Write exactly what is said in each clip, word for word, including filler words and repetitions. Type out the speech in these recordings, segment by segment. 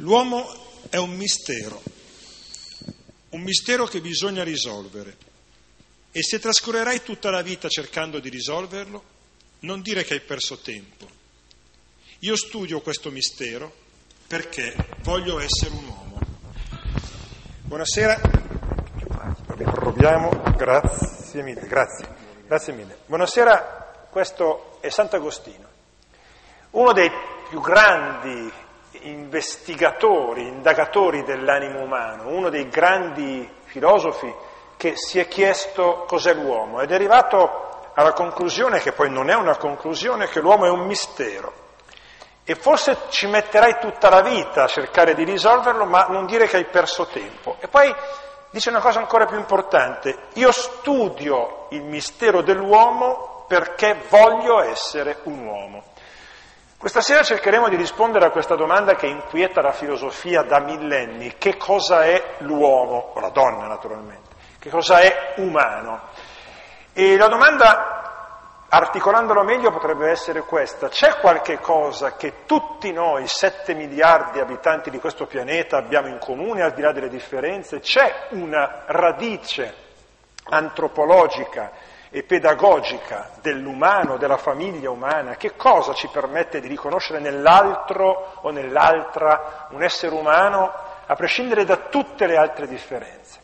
L'uomo è un mistero, un mistero che bisogna risolvere, e se trascorrerai tutta la vita cercando di risolverlo, non dire che hai perso tempo. Io studio questo mistero perché voglio essere un uomo. Buonasera, proviamo, grazie mille, grazie, grazie mille. Buonasera, questo è Sant'Agostino, uno dei più grandi investigatori, indagatori dell'animo umano, uno dei grandi filosofi che si è chiesto cos'è l'uomo ed è arrivato alla conclusione, che poi non è una conclusione, che l'uomo è un mistero, e forse ci metterai tutta la vita a cercare di risolverlo, ma non dire che hai perso tempo. E poi dice una cosa ancora più importante: io studio il mistero dell'uomo perché voglio essere un uomo. Questa sera cercheremo di rispondere a questa domanda che inquieta la filosofia da millenni: che cosa è l'uomo, o la donna naturalmente, che cosa è umano? E la domanda, articolandola meglio, potrebbe essere questa: c'è qualche cosa che tutti noi, sette miliardi di abitanti di questo pianeta, abbiamo in comune, al di là delle differenze? C'è una radice antropologica e pedagogica dell'umano, della famiglia umana? Che cosa ci permette di riconoscere nell'altro o nell'altra un essere umano, a prescindere da tutte le altre differenze?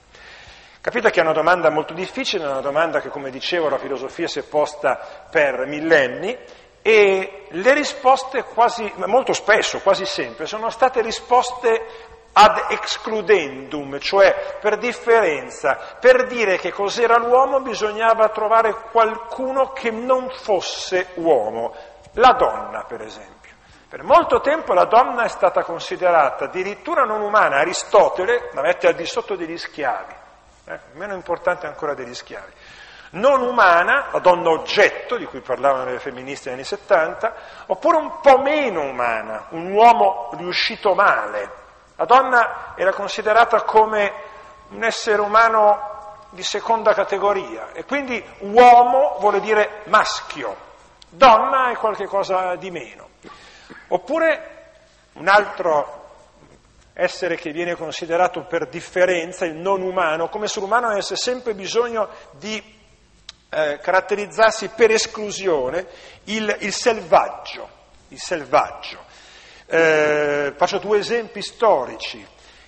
Capite che è una domanda molto difficile, è una domanda che, come dicevo, la filosofia si è posta per millenni, e le risposte quasi, molto spesso, quasi sempre, sono state risposte ad excludendum, cioè per differenza. Per dire che cos'era l'uomo bisognava trovare qualcuno che non fosse uomo, la donna per esempio. Per molto tempo la donna è stata considerata addirittura non umana. Aristotele la mette al di sotto degli schiavi, eh, meno importante ancora degli schiavi. Non umana, la donna oggetto, di cui parlavano le femministe negli anni settanta, oppure un po' meno umana, un uomo riuscito male. La donna era considerata come un essere umano di seconda categoria, e quindi uomo vuole dire maschio, donna è qualcosa di meno. Oppure un altro essere che viene considerato per differenza, il non umano, come se l'umano avesse sempre bisogno di eh, caratterizzarsi per esclusione, il, il selvaggio, il selvaggio. Eh, faccio due esempi storici.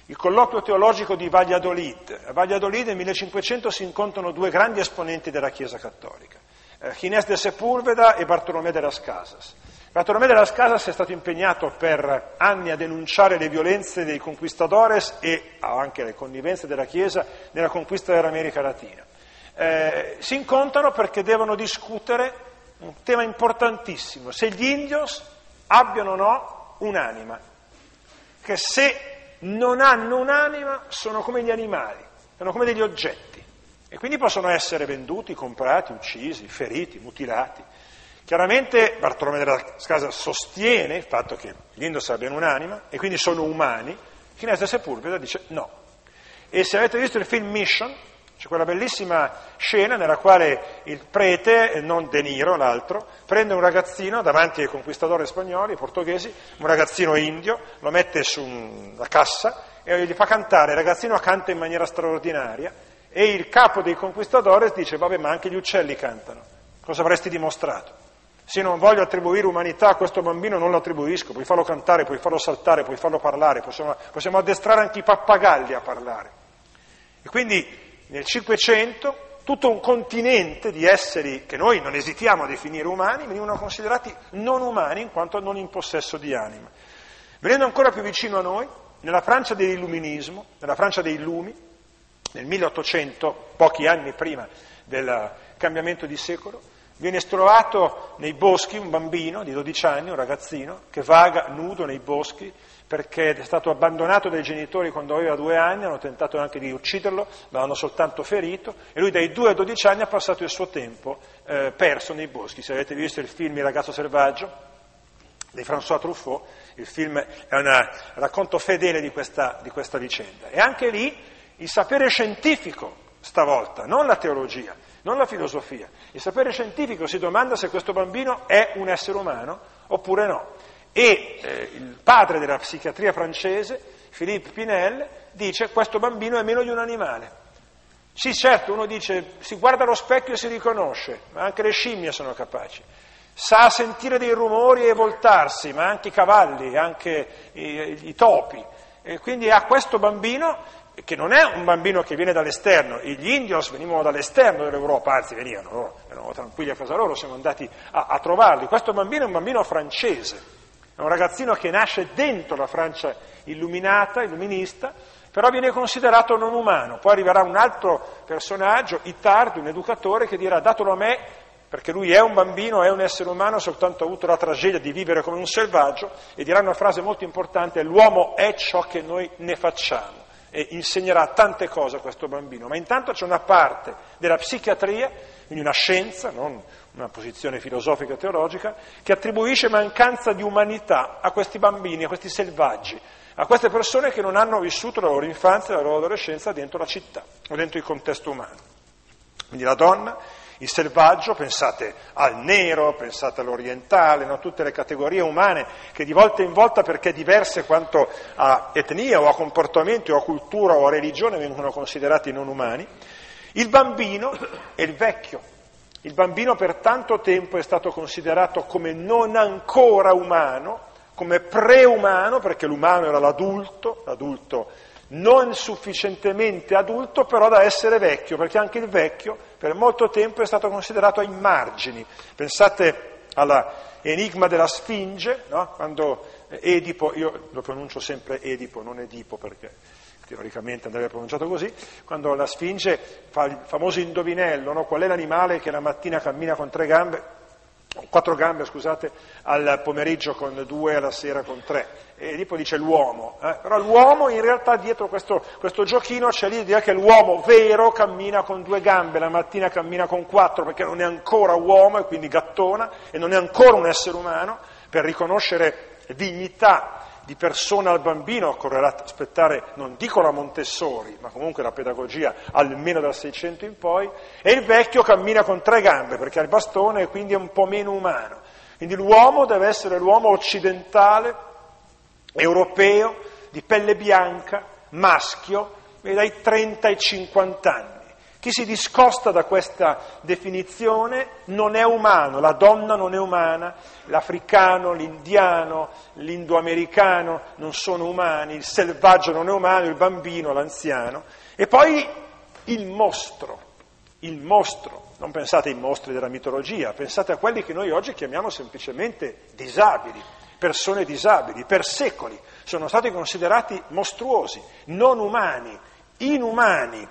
Il colloquio teologico di Valladolid. A Valladolid nel millecinquecento si incontrano due grandi esponenti della Chiesa cattolica, eh, Ginés de Sepúlveda e Bartolomé de las Casas. Bartolomé de las Casas è stato impegnato per anni a denunciare le violenze dei conquistadores e anche le connivenze della Chiesa nella conquista dell'America Latina. Eh, si incontrano perché devono discutere un tema importantissimo: se gli indios abbiano o no un'anima, che se non hanno un'anima sono come gli animali, sono come degli oggetti, e quindi possono essere venduti, comprati, uccisi, feriti, mutilati. Chiaramente Bartolomé della Casa sostiene il fatto che gli indios abbiano un'anima e quindi sono umani. Ginés de Sepúlveda dice no. E se avete visto il film Mission, c'è quella bellissima scena nella quale il prete, non De Niro, l'altro, prende un ragazzino davanti ai conquistadores spagnoli, portoghesi, un ragazzino indio, lo mette su una cassa e gli fa cantare. Il ragazzino canta in maniera straordinaria e il capo dei conquistadores dice: vabbè, ma anche gli uccelli cantano, cosa avresti dimostrato? Se non voglio attribuire umanità a questo bambino non lo attribuisco, puoi farlo cantare, puoi farlo saltare, puoi farlo parlare, possiamo, possiamo addestrare anche i pappagalli a parlare. E quindi nel Cinquecento tutto un continente di esseri che noi non esitiamo a definire umani venivano considerati non umani in quanto non in possesso di anima. Venendo ancora più vicino a noi, nella Francia dell'illuminismo, nella Francia dei lumi, nel milleottocento, pochi anni prima del cambiamento di secolo, viene trovato nei boschi un bambino di dodici anni, un ragazzino, che vaga nudo nei boschi perché è stato abbandonato dai genitori quando aveva due anni, hanno tentato anche di ucciderlo, ma l'hanno soltanto ferito, e lui dai due ai dodici anni ha passato il suo tempo eh, perso nei boschi. Se avete visto il film Il ragazzo selvaggio di François Truffaut, il film è un racconto fedele di questa, di questa vicenda. E anche lì il sapere scientifico, stavolta, non la teologia, non la filosofia, il sapere scientifico si domanda se questo bambino è un essere umano oppure no. E eh, il padre della psichiatria francese, Philippe Pinel, dice: questo bambino è meno di un animale. Sì, certo, uno dice, si guarda allo specchio e si riconosce, ma anche le scimmie sono capaci. Sa sentire dei rumori e voltarsi, ma anche i cavalli, anche i, i topi. E quindi ha questo bambino, che non è un bambino che viene dall'esterno. Gli indios venivano dall'esterno dell'Europa, anzi venivano, no? Erano tranquilli a casa loro, siamo andati a, a trovarli. Questo bambino è un bambino francese, è un ragazzino che nasce dentro la Francia illuminata, illuminista, però viene considerato non umano. Poi arriverà un altro personaggio, Itard, un educatore, che dirà: datelo a me, perché lui è un bambino, è un essere umano, soltanto ha avuto la tragedia di vivere come un selvaggio, e dirà una frase molto importante: l'uomo è ciò che noi ne facciamo, e insegnerà tante cose a questo bambino. Ma intanto c'è una parte della psichiatria, quindi una scienza, non una posizione filosofica e teologica, che attribuisce mancanza di umanità a questi bambini, a questi selvaggi, a queste persone che non hanno vissuto la loro infanzia e la loro adolescenza dentro la città o dentro il contesto umano. Quindi la donna, il selvaggio, pensate al nero, pensate all'orientale, no? Tutte le categorie umane che di volta in volta, perché diverse quanto a etnia o a comportamento o a cultura o a religione, vengono considerati non umani. Il bambino e il vecchio. Il bambino per tanto tempo è stato considerato come non ancora umano, come preumano, perché l'umano era l'adulto, l'adulto non sufficientemente adulto però da essere vecchio, perché anche il vecchio per molto tempo è stato considerato ai margini. Pensate all'enigma della Sfinge, no? Quando Edipo, io lo pronuncio sempre Edipo, non Edipo, perché teoricamente andrebbe pronunciato così, quando la Sfinge fa il famoso indovinello, no? Qual è l'animale che la mattina cammina con tre gambe, quattro gambe, scusate, al pomeriggio con due, alla sera con tre. E Edipo dice l'uomo, eh? Però l'uomo in realtà dietro questo, questo giochino c'è l'idea che l'uomo vero cammina con due gambe, la mattina cammina con quattro perché non è ancora uomo e quindi gattona, e non è ancora un essere umano. Per riconoscere dignità di persona al bambino occorrerà aspettare, non dico la Montessori, ma comunque la pedagogia almeno dal Seicento in poi. E il vecchio cammina con tre gambe perché ha il bastone e quindi è un po' meno umano. Quindi l'uomo deve essere l'uomo occidentale, europeo, di pelle bianca, maschio, dai trenta ai cinquanta anni. Chi si discosta da questa definizione non è umano, la donna non è umana, l'africano, l'indiano, l'indoamericano non sono umani, il selvaggio non è umano, il bambino, l'anziano. E poi il mostro, il mostro, non pensate ai mostri della mitologia, pensate a quelli che noi oggi chiamiamo semplicemente disabili, persone disabili, per secoli sono stati considerati mostruosi, non umani, inumani.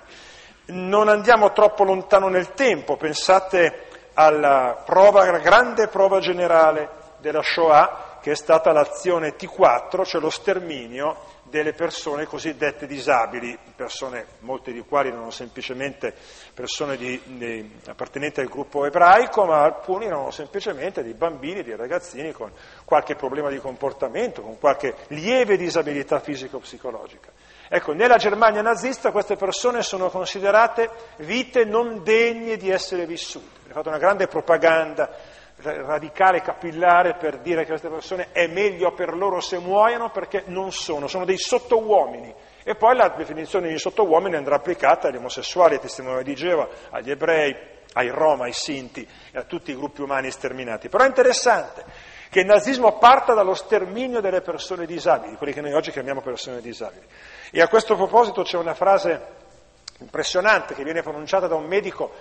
Non andiamo troppo lontano nel tempo, pensate alla prova, alla grande prova generale della Shoah, che è stata l'azione T quattro, cioè lo sterminio delle persone cosiddette disabili, persone, molte di quali erano semplicemente persone di, di, appartenenti al gruppo ebraico, ma alcuni erano semplicemente dei bambini, dei ragazzini con qualche problema di comportamento, con qualche lieve disabilità fisico-psicologica. Ecco, nella Germania nazista queste persone sono considerate vite non degne di essere vissute. È fatta una grande propaganda radicale, capillare, per dire che queste persone è meglio per loro se muoiono perché non sono, sono dei sottouomini. E poi la definizione di sottouomini andrà applicata agli omosessuali, ai testimoni di Geova, agli ebrei, ai Roma, ai Sinti e a tutti i gruppi umani sterminati. Però è interessante che il nazismo parta dallo sterminio delle persone disabili, quelli che noi oggi chiamiamo persone disabili. E a questo proposito c'è una frase impressionante che viene pronunciata da un medico,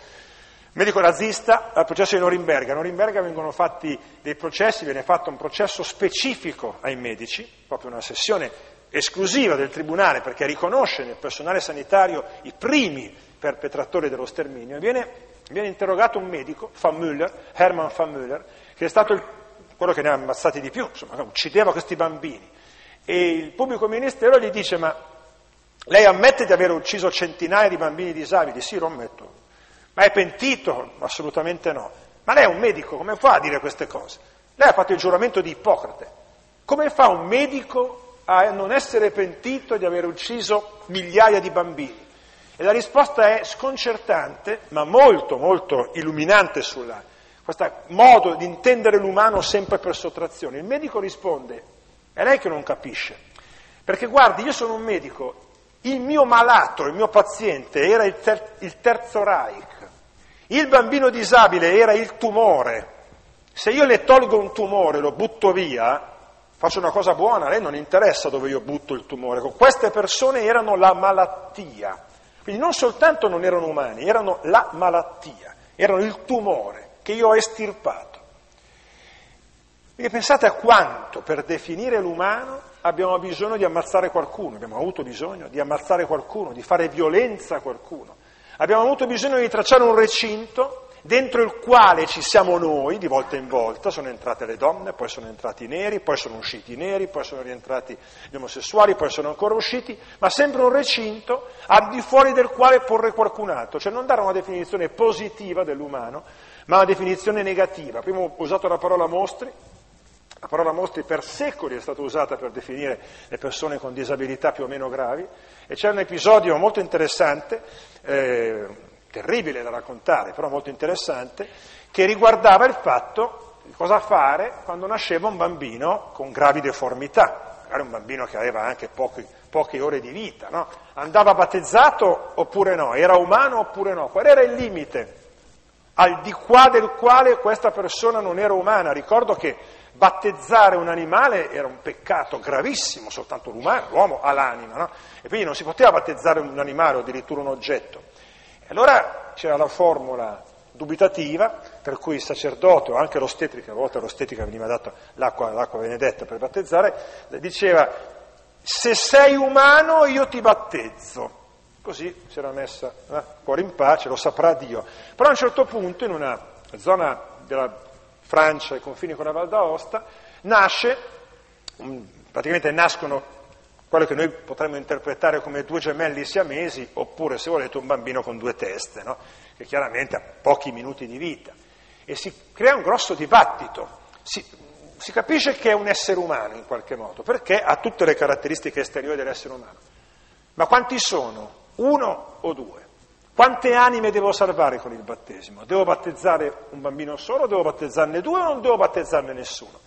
medico nazista, al processo di Norimberga. A Norimberga vengono fatti dei processi, viene fatto un processo specifico ai medici, proprio una sessione esclusiva del tribunale, perché riconosce nel personale sanitario i primi perpetratori dello sterminio. E viene, viene interrogato un medico, Van Müller, Hermann Van Müller, che è stato il, quello che ne ha ammazzati di più, insomma, uccideva questi bambini. E il pubblico ministero gli dice: ma lei ammette di aver ucciso centinaia di bambini disabili? Sì, lo ammetto. Ma è pentito? Assolutamente no. Ma lei è un medico, come fa a dire queste cose? Lei ha fatto il giuramento di Ippocrate. Come fa un medico a non essere pentito di aver ucciso migliaia di bambini? E la risposta è sconcertante, ma molto, molto illuminante sulla questo modo di intendere l'umano sempre per sottrazione. Il medico risponde, è lei che non capisce, perché guardi, io sono un medico, il mio malato, il mio paziente era il, ter- il terzo Reich, il bambino disabile era il tumore, se io le tolgo un tumore, lo butto via, faccio una cosa buona, a lei non interessa dove io butto il tumore, queste persone erano la malattia, quindi non soltanto non erano umani, erano la malattia, erano il tumore che io ho estirpato. Perché pensate a quanto per definire l'umano abbiamo bisogno di ammazzare qualcuno, abbiamo avuto bisogno di ammazzare qualcuno, di fare violenza a qualcuno, abbiamo avuto bisogno di tracciare un recinto dentro il quale ci siamo noi, di volta in volta, sono entrate le donne, poi sono entrati i neri, poi sono usciti i neri, poi sono rientrati gli omosessuali, poi sono ancora usciti, ma sempre un recinto al di fuori del quale porre qualcun altro, cioè non dare una definizione positiva dell'umano, ma una definizione negativa. Prima ho usato la parola mostri, la parola mostri per secoli è stata usata per definire le persone con disabilità più o meno gravi, e c'è un episodio molto interessante, eh, terribile da raccontare, però molto interessante, che riguardava il fatto di cosa fare quando nasceva un bambino con gravi deformità, magari un bambino che aveva anche pochi, poche ore di vita, no? Andava battezzato oppure no, era umano oppure no, qual era il limite al di qua del quale questa persona non era umana? Ricordo che battezzare un animale era un peccato gravissimo, soltanto l'umano, l'uomo ha l'anima, no? E quindi non si poteva battezzare un animale o addirittura un oggetto. E allora c'era la formula dubitativa, per cui il sacerdote o anche l'ostetrica, a volte l'ostetrica veniva data l'acqua, l'acqua benedetta per battezzare, diceva, se sei umano io ti battezzo. Così si era messa eh, cuore in pace, lo saprà Dio. Però a un certo punto, in una zona della Francia, ai confini con la Val d'Aosta, nasce, praticamente nascono quello che noi potremmo interpretare come due gemelli siamesi, oppure, se volete, un bambino con due teste, no? Che chiaramente ha pochi minuti di vita. E si crea un grosso dibattito. Si, si capisce che è un essere umano, in qualche modo, perché ha tutte le caratteristiche esteriori dell'essere umano. Ma quanti sono? Uno o due? Quante anime devo salvare con il battesimo? Devo battezzare un bambino solo, devo battezzarne due o non devo battezzarne nessuno?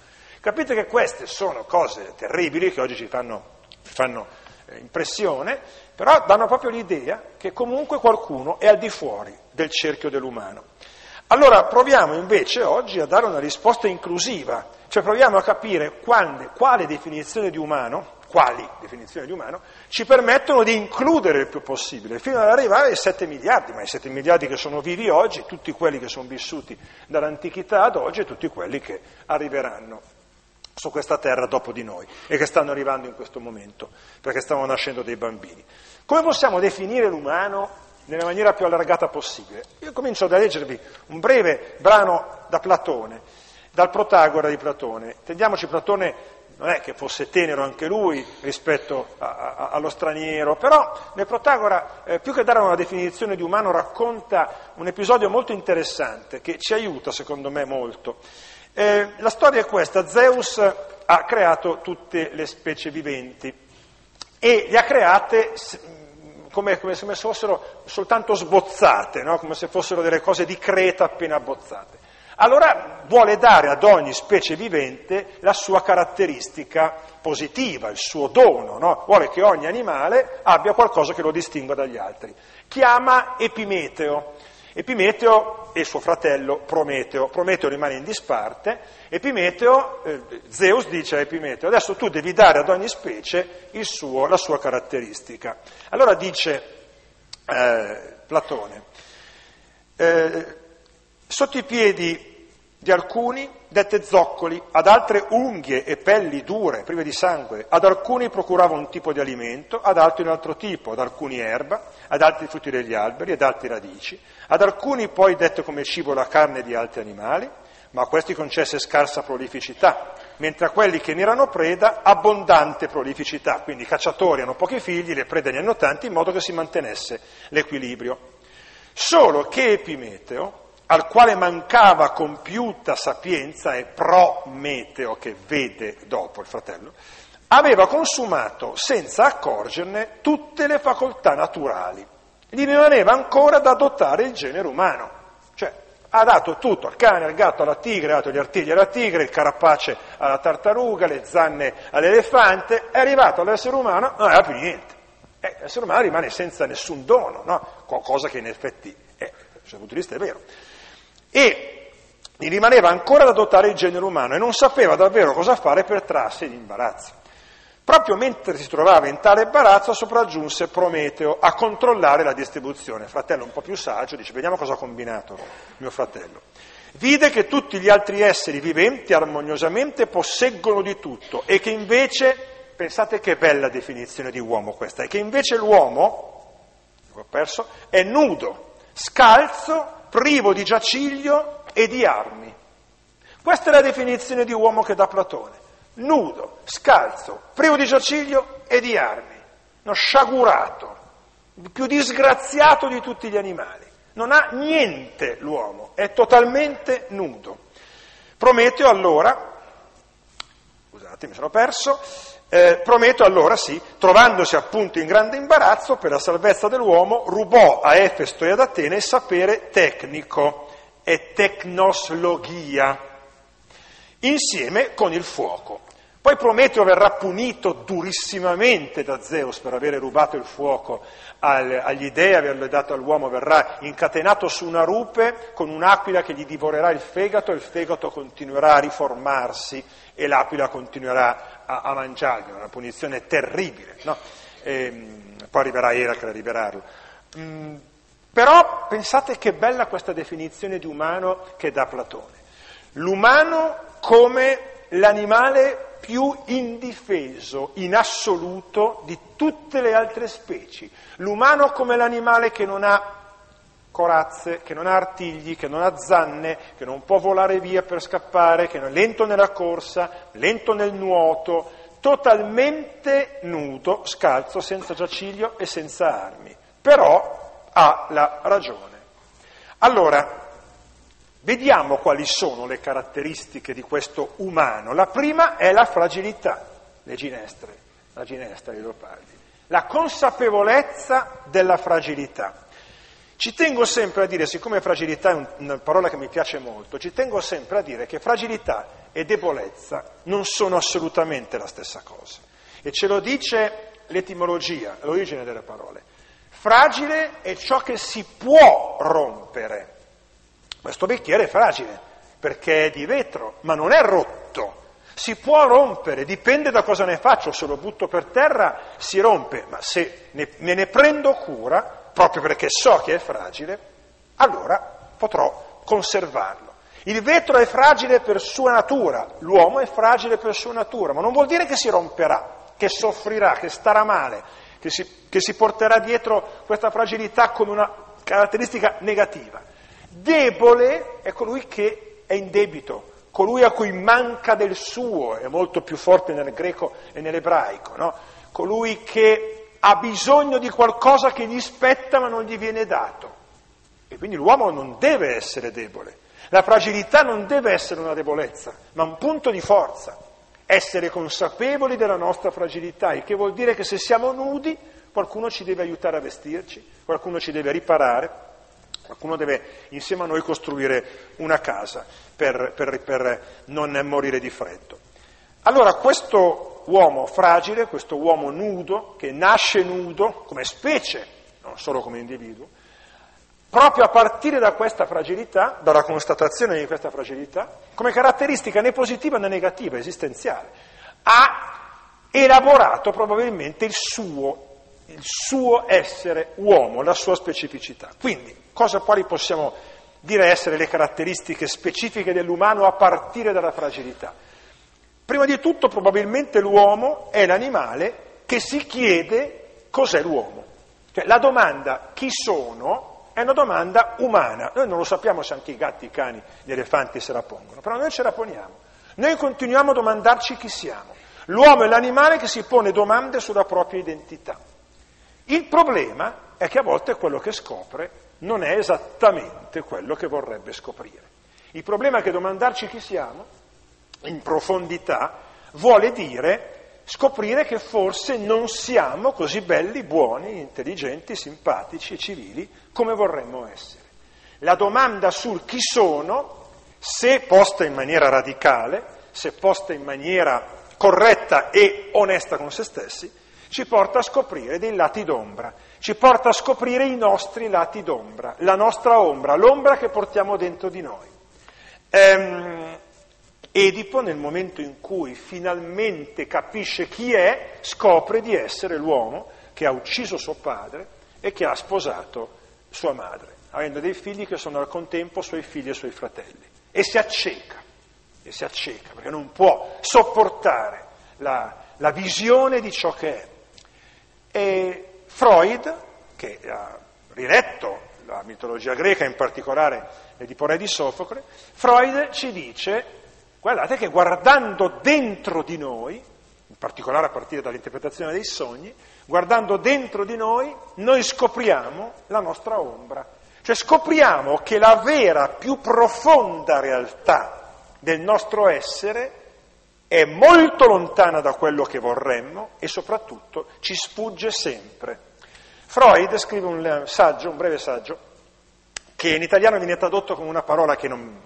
Capite che queste sono cose terribili che oggi ci fanno, ci fanno eh, impressione, però danno proprio l'idea che comunque qualcuno è al di fuori del cerchio dell'umano. Allora proviamo invece oggi a dare una risposta inclusiva, cioè proviamo a capire quando, quale definizione di umano quali definizioni di umano, ci permettono di includere il più possibile, fino ad arrivare ai sette miliardi, ma i sette miliardi che sono vivi oggi, tutti quelli che sono vissuti dall'antichità ad oggi e tutti quelli che arriveranno su questa terra dopo di noi e che stanno arrivando in questo momento, perché stanno nascendo dei bambini. Come possiamo definire l'umano nella maniera più allargata possibile? Io comincio da leggervi un breve brano da Platone, dal Protagora di Platone. Intendiamoci, Platone non è che fosse tenero anche lui rispetto a, a, allo straniero, però nel Protagora, eh, più che dare una definizione di umano, racconta un episodio molto interessante che ci aiuta, secondo me, molto. Eh, la storia è questa, Zeus ha creato tutte le specie viventi e le ha create come, come se fossero soltanto sbozzate, no? Come se fossero delle cose di creta appena bozzate. Allora vuole dare ad ogni specie vivente la sua caratteristica positiva, il suo dono, no? Vuole che ogni animale abbia qualcosa che lo distingua dagli altri. Chiama Epimeteo. Epimeteo e suo fratello Prometeo. Prometeo rimane in disparte. Epimeteo, eh, Zeus dice a Epimeteo, adesso tu devi dare ad ogni specie il suo, la sua caratteristica. Allora dice eh, Platone, eh, sotto i piedi di alcuni dette zoccoli, ad altre unghie e pelli dure, prive di sangue, ad alcuni procurava un tipo di alimento, ad altri un altro tipo, ad alcuni erba, ad altri frutti degli alberi, ad altri radici, ad alcuni poi dette come cibo la carne di altri animali, ma a questi concesse scarsa prolificità, mentre a quelli che ne erano preda abbondante prolificità, quindi i cacciatori hanno pochi figli, le prede ne hanno tanti, in modo che si mantenesse l'equilibrio. Solo che Epimeteo, al quale mancava compiuta sapienza, e Prometeo, che vede dopo il fratello, aveva consumato senza accorgerne tutte le facoltà naturali. Gli rimaneva ancora da dotare il genere umano. Cioè, Ha dato tutto al cane, al gatto, alla tigre, ha dato gli artigli alla tigre, il carapace alla tartaruga, le zanne all'elefante, è arrivato all'essere umano, non aveva più niente. Eh, l'essere umano rimane senza nessun dono, no? Cosa che in effetti è, dal suo punto di vista è vero. E gli rimaneva ancora da dotare il genere umano e non sapeva davvero cosa fare per trarsi in imbarazzo. Proprio mentre si trovava in tale imbarazzo sopraggiunse Prometeo a controllare la distribuzione. Fratello un po' più saggio dice: vediamo cosa ha combinato mio fratello. Vide che tutti gli altri esseri viventi armoniosamente posseggono di tutto e che invece, pensate che bella definizione di uomo questa, e che invece l'uomo, l'ho perso, è nudo, scalzo, privo di giaciglio e di armi. Questa è la definizione di uomo che dà Platone. Nudo, scalzo, privo di giaciglio e di armi, uno sciagurato, il più disgraziato di tutti gli animali. Non ha niente l'uomo, è totalmente nudo. Prometeo allora, scusate mi sono perso, eh, Prometeo allora sì, trovandosi appunto in grande imbarazzo per la salvezza dell'uomo, rubò a Efesto e ad Atene il sapere tecnico e tecnoslogia, insieme con il fuoco. Poi Prometeo verrà punito durissimamente da Zeus per avere rubato il fuoco al, agli dei, averlo dato all'uomo, verrà incatenato su una rupe con un'aquila che gli divorerà il fegato, e il fegato continuerà a riformarsi e l'aquila continuerà a, a mangiarlo. È una punizione terribile, no? E, poi arriverà Eracle a liberarlo. Mm, però pensate che bella questa definizione di umano che dà Platone. L'umano come l'animale più indifeso in assoluto di tutte le altre specie, l'umano come l'animale che non ha corazze, che non ha artigli, che non ha zanne, che non può volare via per scappare, che è lento nella corsa, lento nel nuoto, totalmente nudo, scalzo, senza giaciglio e senza armi, però ha la ragione. Allora, vediamo quali sono le caratteristiche di questo umano. La prima è la fragilità, le ginestre, la ginestra dei leopardi, la consapevolezza della fragilità. Ci tengo sempre a dire, siccome fragilità è una parola che mi piace molto, ci tengo sempre a dire che fragilità e debolezza non sono assolutamente la stessa cosa. E ce lo dice l'etimologia, l'origine delle parole. Fragile è ciò che si può rompere. Questo bicchiere è fragile, perché è di vetro, ma non è rotto. Si può rompere, dipende da cosa ne faccio, se lo butto per terra si rompe, ma se ne, me ne prendo cura, proprio perché so che è fragile, allora potrò conservarlo. Il vetro è fragile per sua natura, l'uomo è fragile per sua natura, ma non vuol dire che si romperà, che soffrirà, che starà male, che si, che si porterà dietro questa fragilità come una caratteristica negativa. Debole è colui che è in debito, colui a cui manca del suo, è molto più forte nel greco e nell'ebraico, no? Colui che ha bisogno di qualcosa che gli spetta ma non gli viene dato. E quindi l'uomo non deve essere debole. La fragilità non deve essere una debolezza, ma un punto di forza. Essere consapevoli della nostra fragilità, il che vuol dire che se siamo nudi qualcuno ci deve aiutare a vestirci, qualcuno ci deve riparare. Qualcuno deve insieme a noi costruire una casa per, per, per non morire di freddo. Allora questo uomo fragile, questo uomo nudo, che nasce nudo come specie, non solo come individuo, proprio a partire da questa fragilità, dalla constatazione di questa fragilità, come caratteristica né positiva né negativa, esistenziale, ha elaborato probabilmente il suo il suo essere uomo, la sua specificità. Quindi, cosa quali possiamo dire essere le caratteristiche specifiche dell'umano a partire dalla fragilità? Prima di tutto, probabilmente l'uomo è l'animale che si chiede cos'è l'uomo. Cioè, la domanda chi sono è una domanda umana. Noi non lo sappiamo se anche i gatti, i cani, gli elefanti se la pongono, però noi ce la poniamo. Noi continuiamo a domandarci chi siamo. L'uomo è l'animale che si pone domande sulla propria identità. Il problema è che a volte quello che scopre non è esattamente quello che vorrebbe scoprire. Il problema è che domandarci chi siamo, in profondità, vuole dire scoprire che forse non siamo così belli, buoni, intelligenti, simpatici e civili come vorremmo essere. La domanda sul chi sono, se posta in maniera radicale, se posta in maniera corretta e onesta con se stessi, ci porta a scoprire dei lati d'ombra, ci porta a scoprire i nostri lati d'ombra, la nostra ombra, l'ombra che portiamo dentro di noi. Ehm, Edipo, nel momento in cui finalmente capisce chi è, scopre di essere l'uomo che ha ucciso suo padre e che ha sposato sua madre, avendo dei figli che sono al contempo suoi figli e suoi fratelli, e si acceca, e si acceca perché non può sopportare la, la visione di ciò che è. E Freud, che ha riletto la mitologia greca, in particolare l'Edipo re di Sofocle, Freud ci dice: guardate che guardando dentro di noi, in particolare a partire dall'interpretazione dei sogni, guardando dentro di noi, noi scopriamo la nostra ombra. Cioè scopriamo che la vera, più profonda realtà del nostro essere è molto lontana da quello che vorremmo e soprattutto ci sfugge sempre. Freud scrive un saggio, un breve saggio, che in italiano viene tradotto con una parola che non...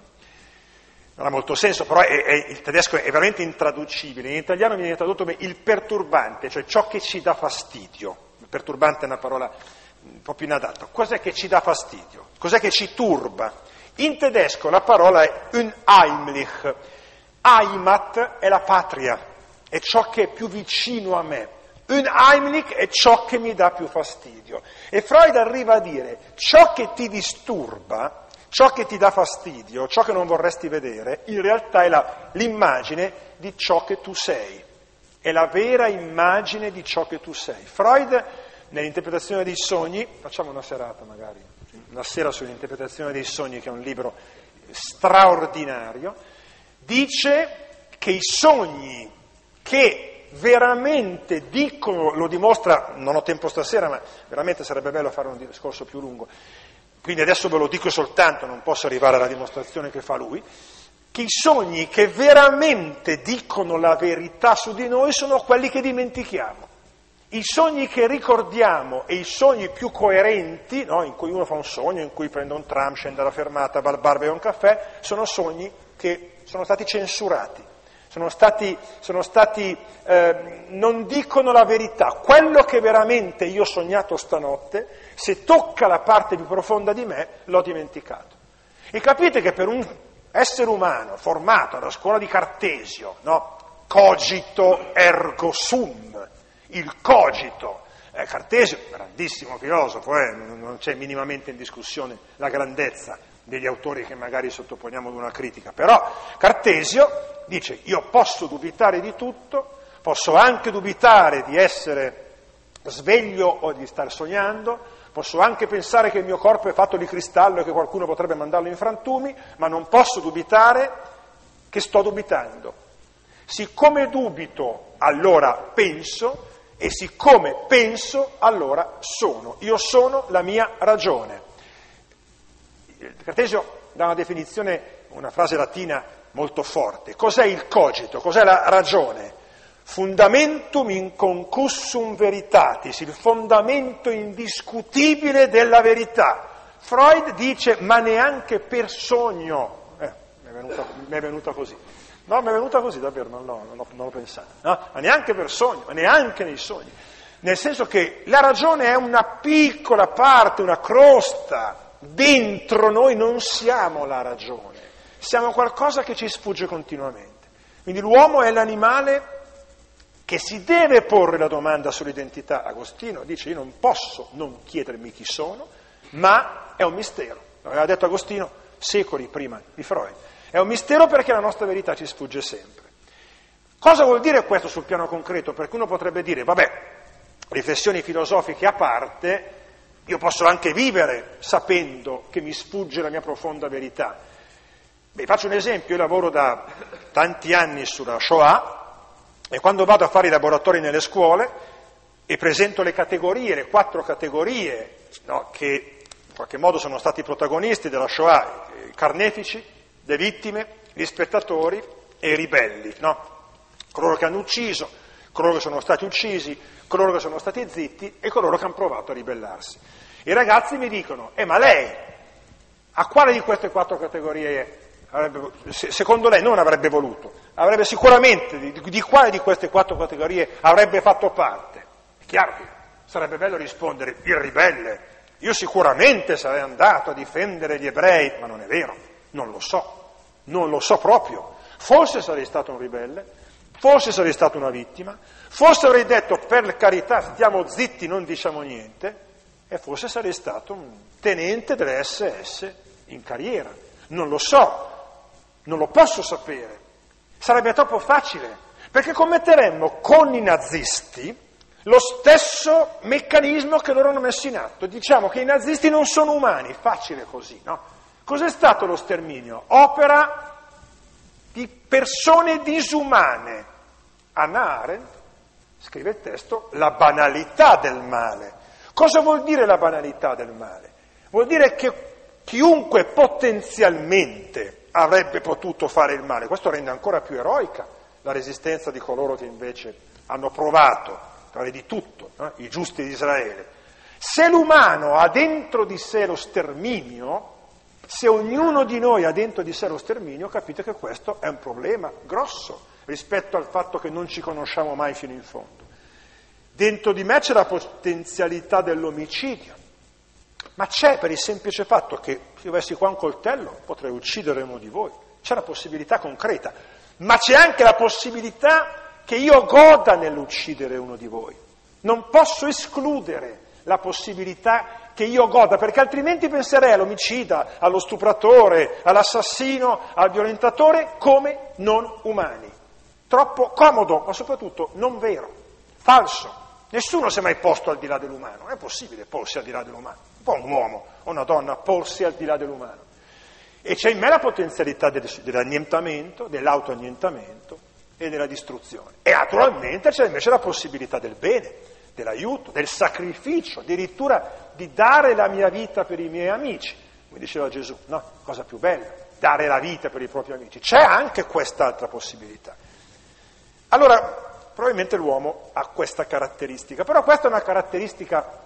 non ha molto senso, però è, è, il tedesco è veramente intraducibile. In italiano viene tradotto come il perturbante, cioè ciò che ci dà fastidio. Il perturbante è una parola un po' più inadatta. Cos'è che ci dà fastidio? Cos'è che ci turba? In tedesco la parola è unheimlich. Heimat è la patria, è ciò che è più vicino a me. Unheimlich è ciò che mi dà più fastidio. E Freud arriva a dire: ciò che ti disturba, ciò che ti dà fastidio, ciò che non vorresti vedere, in realtà è la, l'immagine di ciò che tu sei, è la vera immagine di ciò che tu sei. Freud, nell'interpretazione dei sogni, facciamo una serata magari, una sera sull'interpretazione dei sogni, che è un libro straordinario, dice che i sogni che veramente dicono, lo dimostra, non ho tempo stasera, ma veramente sarebbe bello fare un discorso più lungo, quindi adesso ve lo dico soltanto, non posso arrivare alla dimostrazione che fa lui, che i sogni che veramente dicono la verità su di noi sono quelli che dimentichiamo. I sogni che ricordiamo e i sogni più coerenti, no, in cui uno fa un sogno, in cui prende un tram, scende alla fermata, va al bar, beve un caffè, sono sogni che sono stati censurati, sono stati, sono stati eh, non dicono la verità. Quello che veramente io ho sognato stanotte, se tocca la parte più profonda di me, l'ho dimenticato. E capite che per un essere umano formato alla scuola di Cartesio, no? Cogito ergo sum, il cogito, eh, Cartesio, grandissimo filosofo, eh, non c'è minimamente in discussione la grandezza degli autori che magari sottoponiamo ad una critica, però Cartesio dice: io posso dubitare di tutto, posso anche dubitare di essere sveglio o di star sognando, posso anche pensare che il mio corpo è fatto di cristallo e che qualcuno potrebbe mandarlo in frantumi, ma non posso dubitare che sto dubitando. Siccome dubito, allora penso, e siccome penso, allora sono. Io sono la mia ragione. Cartesio dà una definizione, una frase latina molto forte. Cos'è il cogito? Cos'è la ragione? Fundamentum in concussum veritatis, il fondamento indiscutibile della verità. Freud dice: ma neanche per sogno. Eh, mi è venuta, mi è venuta così. No, mi è venuta così davvero, no, no, non, l'ho, non l'ho pensato. No? Ma neanche per sogno, ma neanche nei sogni. Nel senso che la ragione è una piccola parte, una crosta. Dentro noi non siamo la ragione, siamo qualcosa che ci sfugge continuamente. Quindi l'uomo è l'animale che si deve porre la domanda sull'identità. Agostino dice: io non posso non chiedermi chi sono, ma è un mistero. L'aveva detto Agostino secoli prima di Freud. È un mistero perché la nostra verità ci sfugge sempre. Cosa vuol dire questo sul piano concreto? Perché uno potrebbe dire: vabbè, riflessioni filosofiche a parte, io posso anche vivere sapendo che mi sfugge la mia profonda verità. Vi faccio un esempio: io lavoro da tanti anni sulla Shoah e quando vado a fare i laboratori nelle scuole e presento le categorie, le quattro categorie, no, che in qualche modo sono stati i protagonisti della Shoah, i carnefici, le vittime, gli spettatori e i ribelli, no? Coloro che hanno ucciso, coloro che sono stati uccisi, coloro che sono stati zitti e coloro che hanno provato a ribellarsi. I ragazzi mi dicono: eh ma lei a quale di queste quattro categorie avrebbe, secondo lei non avrebbe voluto? Avrebbe sicuramente, di, di quale di queste quattro categorie avrebbe fatto parte? È chiaro che sarebbe bello rispondere, il ribelle, io sicuramente sarei andato a difendere gli ebrei, ma non è vero, non lo so, non lo so proprio, forse sarei stato un ribelle, forse sarei stato una vittima, forse avrei detto per carità stiamo zitti, non diciamo niente, e forse sarei stato un tenente delle esse esse in carriera. Non lo so, non lo posso sapere, sarebbe troppo facile, perché commetteremmo con i nazisti lo stesso meccanismo che loro hanno messo in atto. Diciamo che i nazisti non sono umani, facile così, no? Cos'è stato lo sterminio? Opera di persone disumane. Hannah Arendt scrive il testo La banalità del male. Cosa vuol dire la banalità del male? Vuol dire che chiunque potenzialmente avrebbe potuto fare il male. Questo rende ancora più eroica la resistenza di coloro che invece hanno provato, fare di tutto, eh, i giusti di Israele. Se l'umano ha dentro di sé lo sterminio, se ognuno di noi ha dentro di sé lo sterminio, capite che questo è un problema grosso rispetto al fatto che non ci conosciamo mai fino in fondo. Dentro di me c'è la potenzialità dell'omicidio, ma c'è per il semplice fatto che se io avessi qua un coltello potrei uccidere uno di voi, c'è la possibilità concreta, ma c'è anche la possibilità che io goda nell'uccidere uno di voi, non posso escludere la possibilità che io goda, perché altrimenti penserei all'omicida, allo stupratore, all'assassino, al violentatore come non umani. Troppo comodo, ma soprattutto non vero, falso. Nessuno si è mai posto al di là dell'umano, non è possibile porsi al di là dell'umano, un po' un uomo o una donna porsi al di là dell'umano. E c'è in me la potenzialità dell'annientamento, dell'autoannientamento e della distruzione. E naturalmente c'è invece la possibilità del bene, dell'aiuto, del sacrificio, addirittura di dare la mia vita per i miei amici, come diceva Gesù, no? Cosa più bella, dare la vita per i propri amici. C'è anche quest'altra possibilità. Allora, probabilmente l'uomo ha questa caratteristica, però questa è una caratteristica,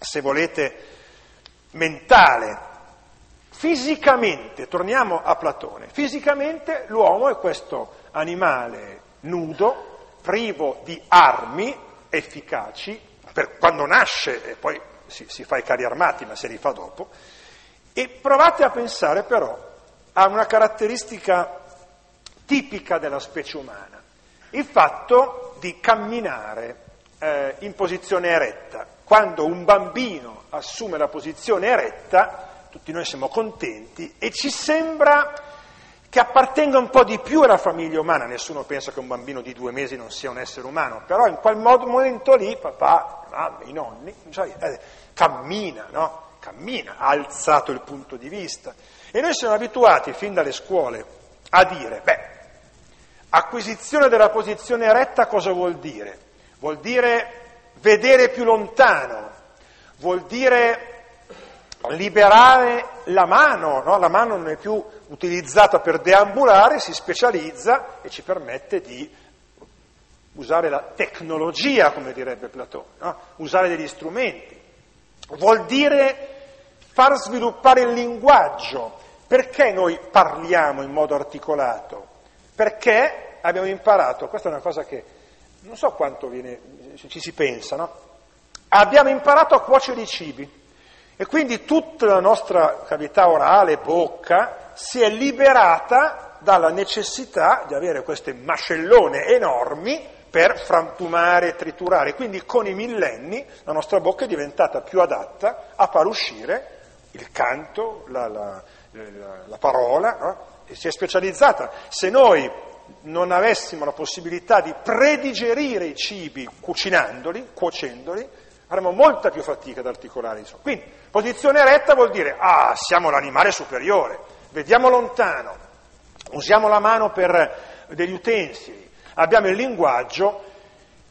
se volete, mentale. Fisicamente, torniamo a Platone, fisicamente l'uomo è questo animale nudo, privo di armi efficaci, per quando nasce, e poi si, si fa i carri armati, ma se li fa dopo, e provate a pensare però a una caratteristica tipica della specie umana, il fatto di camminare eh, in posizione eretta. Quando un bambino assume la posizione eretta, tutti noi siamo contenti e ci sembra che appartenga un po' di più alla famiglia umana. Nessuno pensa che un bambino di due mesi non sia un essere umano, però in quel momento lì papà, mamma, i nonni, eh, cammina, no? Cammina, ha alzato il punto di vista. E noi siamo abituati fin dalle scuole a dire, beh, acquisizione della posizione eretta cosa vuol dire? Vuol dire vedere più lontano, vuol dire liberare la mano, no? La mano non è più utilizzata per deambulare, si specializza e ci permette di usare la tecnologia, come direbbe Platone, no? Usare degli strumenti. Vuol dire far sviluppare il linguaggio. Perché noi parliamo in modo articolato? Perché abbiamo imparato, questa è una cosa che non so quanto viene, ci si pensa, no? Abbiamo imparato a cuocere i cibi e quindi tutta la nostra cavità orale, bocca, si è liberata dalla necessità di avere queste mascellone enormi per frantumare e triturare. Quindi con i millenni la nostra bocca è diventata più adatta a far uscire il canto, la, la, la, la parola, no? E si è specializzata. Se noi non avessimo la possibilità di predigerire i cibi cucinandoli, cuocendoli, avremmo molta più fatica ad articolare. Insomma. Quindi posizione eretta vuol dire, ah, siamo l'animale superiore, vediamo lontano, usiamo la mano per degli utensili, abbiamo il linguaggio.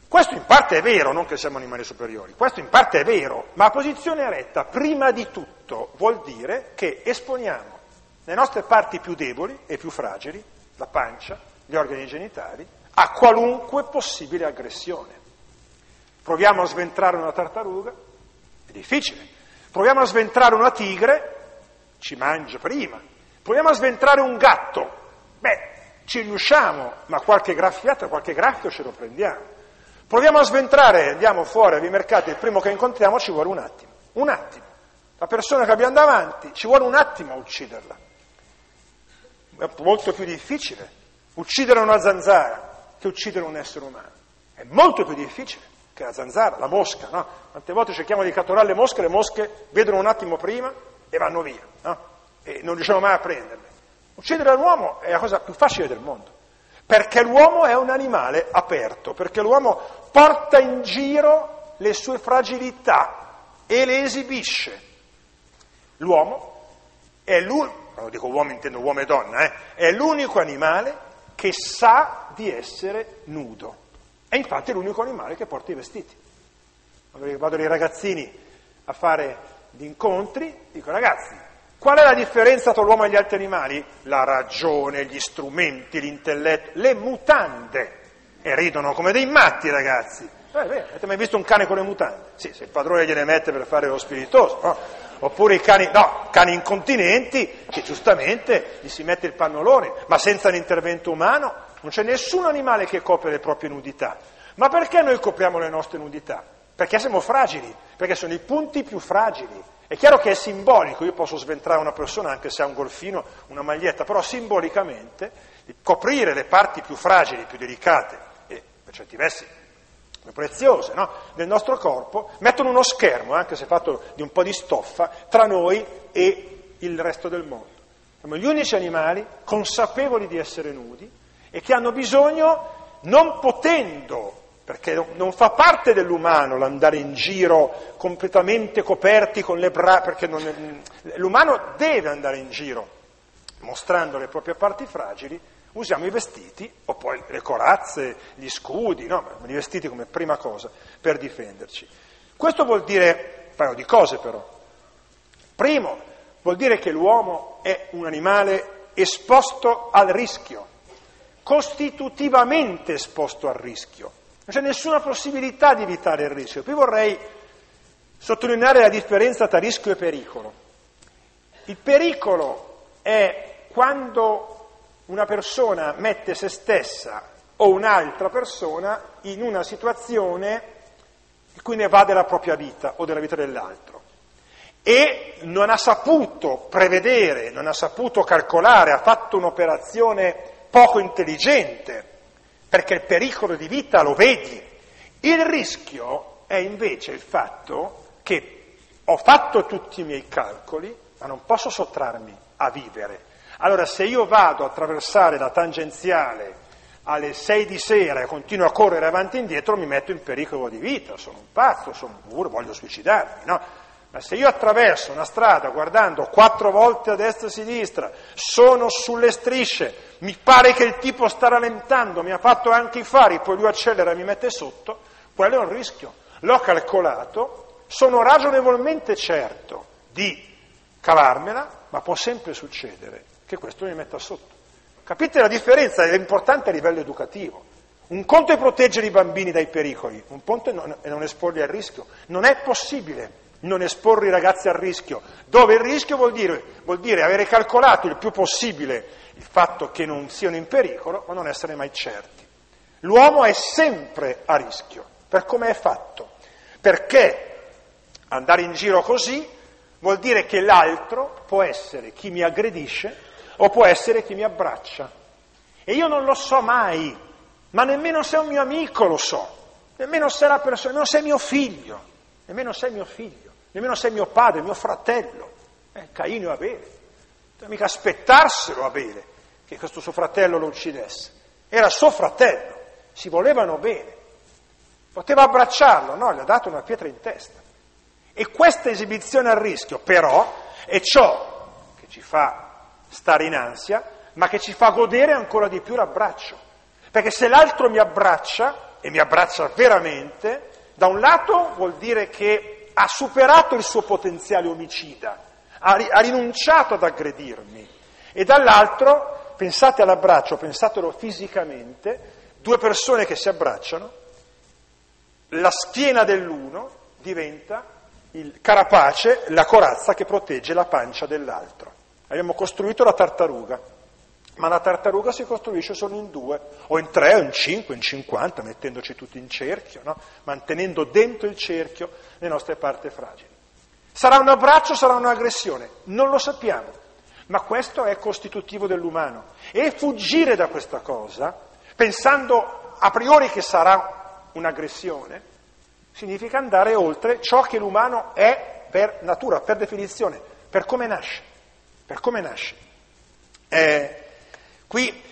Questo in parte è vero, non che siamo animali superiori, questo in parte è vero, ma posizione eretta prima di tutto vuol dire che esponiamo le nostre parti più deboli e più fragili, la pancia, gli organi genitali, a qualunque possibile aggressione. Proviamo a sventrare una tartaruga, è difficile. Proviamo a sventrare una tigre, ci mangia prima. Proviamo a sventrare un gatto. Beh, ci riusciamo, ma qualche graffiata, qualche graffio ce lo prendiamo. Proviamo a sventrare, andiamo fuori ai mercati, il primo che incontriamo ci vuole un attimo. Un attimo. La persona che abbiamo davanti ci vuole un attimo a ucciderla. È molto più difficile uccidere una zanzara che uccidere un essere umano. È molto più difficile che la zanzara, la mosca, no? Tante volte cerchiamo di catturare le mosche, le mosche vedono un attimo prima e vanno via, no? E non riusciamo mai a prenderle. Uccidere l'uomo è la cosa più facile del mondo, perché l'uomo è un animale aperto, perché l'uomo porta in giro le sue fragilità e le esibisce. L'uomo è l'unico, quando dico uomo intendo uomo e donna, eh, è l'unico animale che sa di essere nudo. È infatti l'unico animale che porta i vestiti. Quando vado dei ragazzini a fare gli incontri, dico: ragazzi, qual è la differenza tra l'uomo e gli altri animali? La ragione, gli strumenti, l'intelletto, le mutande. E ridono come dei matti, ragazzi. Eh, beh, avete mai visto un cane con le mutande? Sì, se il padrone gliele mette per fare lo spiritoso, no? Oppure i cani, no, cani incontinenti, che giustamente gli si mette il pannolone, ma senza l'intervento umano non c'è nessun animale che copre le proprie nudità. Ma perché noi copriamo le nostre nudità? Perché siamo fragili, perché sono i punti più fragili. È chiaro che è simbolico, io posso sventrare una persona anche se ha un golfino, una maglietta, però simbolicamente coprire le parti più fragili, più delicate e per certi versi preziose, no? Del nostro corpo, mettono uno schermo, anche se fatto di un po' di stoffa, tra noi e il resto del mondo. Siamo gli unici animali consapevoli di essere nudi e che hanno bisogno, non potendo, perché non fa parte dell'umano l'andare in giro completamente coperti con le braccia, perché non è, l'umano deve andare in giro mostrando le proprie parti fragili. Usiamo i vestiti, o poi le corazze, gli scudi, no? I vestiti come prima cosa, per difenderci. Questo vuol dire un paio di cose però. Primo, vuol dire che l'uomo è un animale esposto al rischio, costitutivamente esposto al rischio. Non c'è nessuna possibilità di evitare il rischio. Qui vorrei sottolineare la differenza tra rischio e pericolo. Il pericolo è quando una persona mette se stessa o un'altra persona in una situazione in cui ne va della propria vita o della vita dell'altro e non ha saputo prevedere, non ha saputo calcolare, ha fatto un'operazione poco intelligente, perché il pericolo di vita lo vedi. Il rischio è invece il fatto che ho fatto tutti i miei calcoli, ma non posso sottrarmi a vivere. Allora, se io vado a attraversare la tangenziale alle sei di sera e continuo a correre avanti e indietro, mi metto in pericolo di vita, sono un pazzo, sono un burro, voglio suicidarmi, no? Ma se io attraverso una strada guardando quattro volte a destra e a sinistra, sono sulle strisce, mi pare che il tipo sta rallentando, mi ha fatto anche i fari, poi lui accelera e mi mette sotto, quello è un rischio. L'ho calcolato, sono ragionevolmente certo di cavarmela, ma può sempre succedere che questo mi metta sotto. Capite la differenza? È importante a livello educativo. Un conto è proteggere i bambini dai pericoli, un conto è non, è non esporli al rischio. Non è possibile non esporre i ragazzi al rischio, dove il rischio vuol dire, vuol dire avere calcolato il più possibile il fatto che non siano in pericolo, ma non essere mai certi. L'uomo è sempre a rischio, per come è fatto, perché andare in giro così vuol dire che l'altro può essere chi mi aggredisce, o può essere chi mi abbraccia. E io non lo so mai, ma nemmeno se è un mio amico lo so, nemmeno se è la persona, nemmeno se è mio figlio, nemmeno se è mio figlio, nemmeno se è mio padre, mio fratello, eh, Caino e Abele. Non mica aspettarselo Abele che questo suo fratello lo uccidesse. Era suo fratello, si volevano bene, poteva abbracciarlo, no? Gli ha dato una pietra in testa. E questa esibizione al rischio, però, è ciò che ci fa stare in ansia, ma che ci fa godere ancora di più l'abbraccio. Perché se l'altro mi abbraccia, e mi abbraccia veramente, da un lato vuol dire che ha superato il suo potenziale omicida, ha, ha rinunciato ad aggredirmi, e dall'altro, pensate all'abbraccio, pensatelo fisicamente, due persone che si abbracciano, la schiena dell'uno diventa il carapace, la corazza che protegge la pancia dell'altro. abbiamo costruito la tartaruga, ma la tartaruga si costruisce solo in due, o in tre, o in cinque, in cinquanta, mettendoci tutti in cerchio, no? Mantenendo dentro il cerchio le nostre parti fragili. Sarà un abbraccio, sarà un'aggressione, non lo sappiamo, ma questo è costitutivo dell'umano. E fuggire da questa cosa, pensando a priori che sarà un'aggressione, significa andare oltre ciò che l'umano è per natura, per definizione, per come nasce, per come nasce. Eh, qui,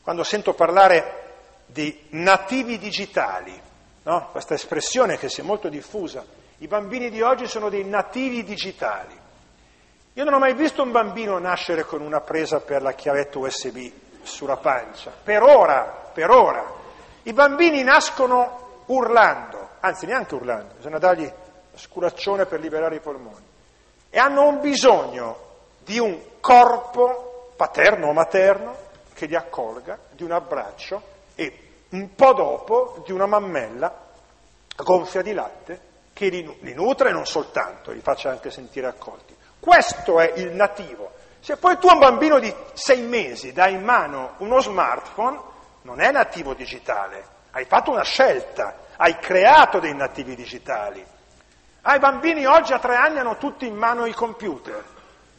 quando sento parlare di nativi digitali, no? Questa espressione che si è molto diffusa, i bambini di oggi sono dei nativi digitali. Io non ho mai visto un bambino nascere con una presa per la chiavetta U S B sulla pancia, per ora, per ora. I bambini nascono urlando. Anzi, neanche urlando, bisogna dargli sculaccione per liberare i polmoni. E hanno un bisogno di un corpo, paterno o materno, che li accolga, di un abbraccio e un po' dopo di una mammella gonfia di latte che li, li nutre non soltanto, li faccia anche sentire accolti. Questo è il nativo. Se poi tu a un bambino di sei mesi dai in mano uno smartphone, non è nativo digitale, hai fatto una scelta. Hai creato dei nativi digitali. Ah, i bambini oggi a tre anni hanno tutti in mano i computer,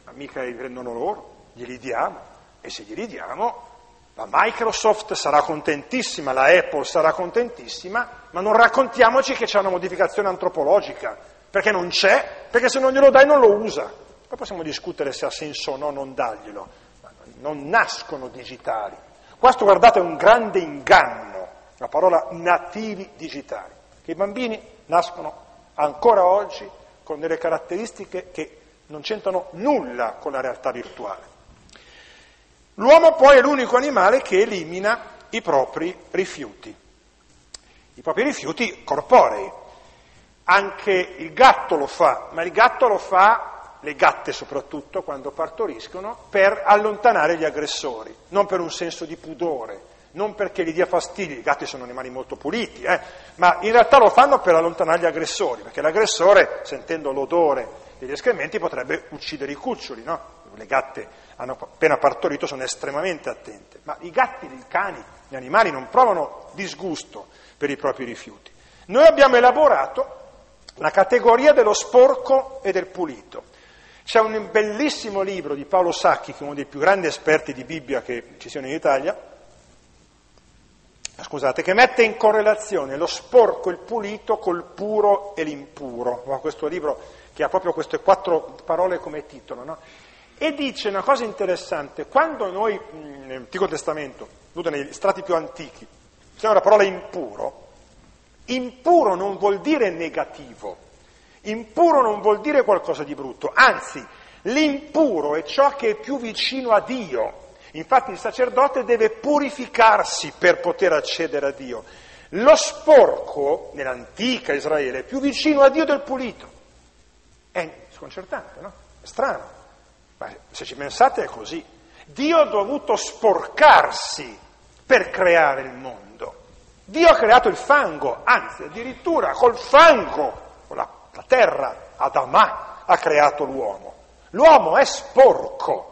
ma mica li prendono loro, glieli diamo. E se glieli diamo, la Microsoft sarà contentissima, la Apple sarà contentissima, ma non raccontiamoci che c'è una modificazione antropologica, perché non c'è, perché se non glielo dai non lo usa. Poi possiamo discutere se ha senso o no non darglielo, ma non nascono digitali. Questo, guardate, è un grande inganno. La parola nativi digitali, che i bambini nascono ancora oggi con delle caratteristiche che non c'entrano nulla con la realtà virtuale. L'uomo poi è l'unico animale che elimina i propri rifiuti, i propri rifiuti corporei. Anche il gatto lo fa, ma il gatto lo fa, le gatte soprattutto, quando partoriscono, per allontanare gli aggressori, non per un senso di pudore. Non perché gli dia fastidio, i gatti sono animali molto puliti, eh? Ma in realtà lo fanno per allontanare gli aggressori, perché l'aggressore, sentendo l'odore degli escrementi, potrebbe uccidere i cuccioli, no? Le gatte hanno appena partorito, sono estremamente attente, ma i gatti, i cani, gli animali non provano disgusto per i propri rifiuti. Noi abbiamo elaborato la categoria dello sporco e del pulito. C'è un bellissimo libro di Paolo Sacchi, che è uno dei più grandi esperti di Bibbia che ci siano in Italia, scusate, che mette in correlazione lo sporco, il pulito, col puro e l'impuro. Questo libro che ha proprio queste quattro parole come titolo, no? E dice una cosa interessante: quando noi, nell'Antico Testamento, nei strati più antichi, usiamo la parola impuro, impuro non vuol dire negativo, impuro non vuol dire qualcosa di brutto, anzi, l'impuro è ciò che è più vicino a Dio. Infatti il sacerdote deve purificarsi per poter accedere a Dio. Lo sporco, nell'antica Israele, è più vicino a Dio del pulito. È sconcertante, no? È strano. Ma se ci pensate è così. Dio ha dovuto sporcarsi per creare il mondo. Dio ha creato il fango, anzi, addirittura col fango, con la, la terra, Adamà ha creato l'uomo. L'uomo è sporco.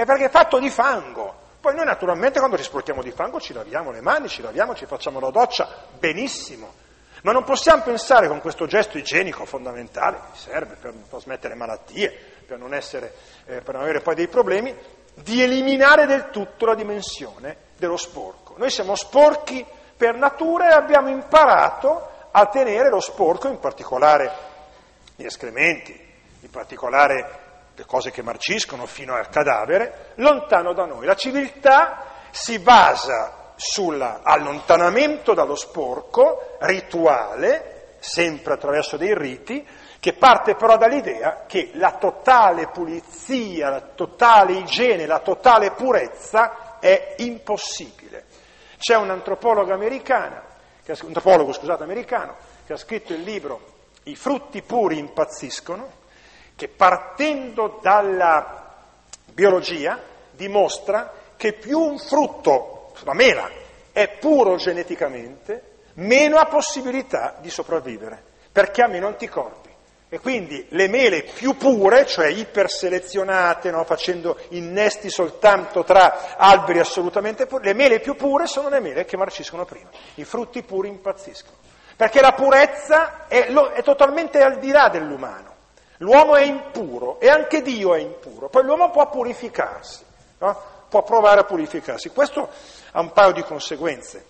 È perché è fatto di fango. Poi noi naturalmente quando ci sporchiamo di fango ci laviamo le mani, ci laviamo, ci facciamo la doccia, benissimo. Ma non possiamo pensare con questo gesto igienico fondamentale, che serve per non trasmettere malattie, per non essere, eh, per non avere poi dei problemi, di eliminare del tutto la dimensione dello sporco. Noi siamo sporchi per natura e abbiamo imparato a tenere lo sporco, in particolare gli escrementi, in particolare le cose che marciscono fino al cadavere, lontano da noi. La civiltà si basa sull'allontanamento dallo sporco, rituale, sempre attraverso dei riti, che parte però dall'idea che la totale pulizia, la totale igiene, la totale purezza è impossibile. C'è un antropologo americano, che, un antropologo, scusate, americano, che ha scritto il libro I frutti puri impazziscono, che partendo dalla biologia dimostra che più un frutto, la mela, è puro geneticamente, meno ha possibilità di sopravvivere, perché ha meno anticorpi. E quindi le mele più pure, cioè iperselezionate, no, facendo innesti soltanto tra alberi assolutamente puri, le mele più pure sono le mele che marciscono prima. I frutti puri impazziscono, perché la purezza è, lo, è totalmente al di là dell'umano. L'uomo è impuro e anche Dio è impuro. Poi l'uomo può purificarsi, no? Può provare a purificarsi. Questo ha un paio di conseguenze.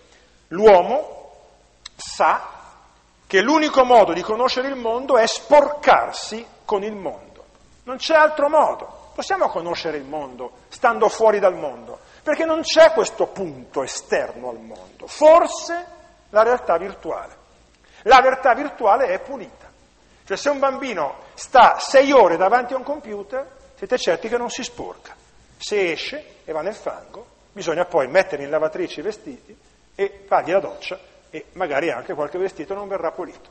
L'uomo sa che l'unico modo di conoscere il mondo è sporcarsi con il mondo. Non c'è altro modo. Possiamo conoscere il mondo stando fuori dal mondo, perché non c'è questo punto esterno al mondo. Forse la realtà virtuale. La realtà virtuale è pulita. Cioè se un bambino sta sei ore davanti a un computer, siete certi che non si sporca. Se esce e va nel fango, bisogna poi mettere in lavatrice i vestiti e fargli la doccia, e magari anche qualche vestito non verrà pulito.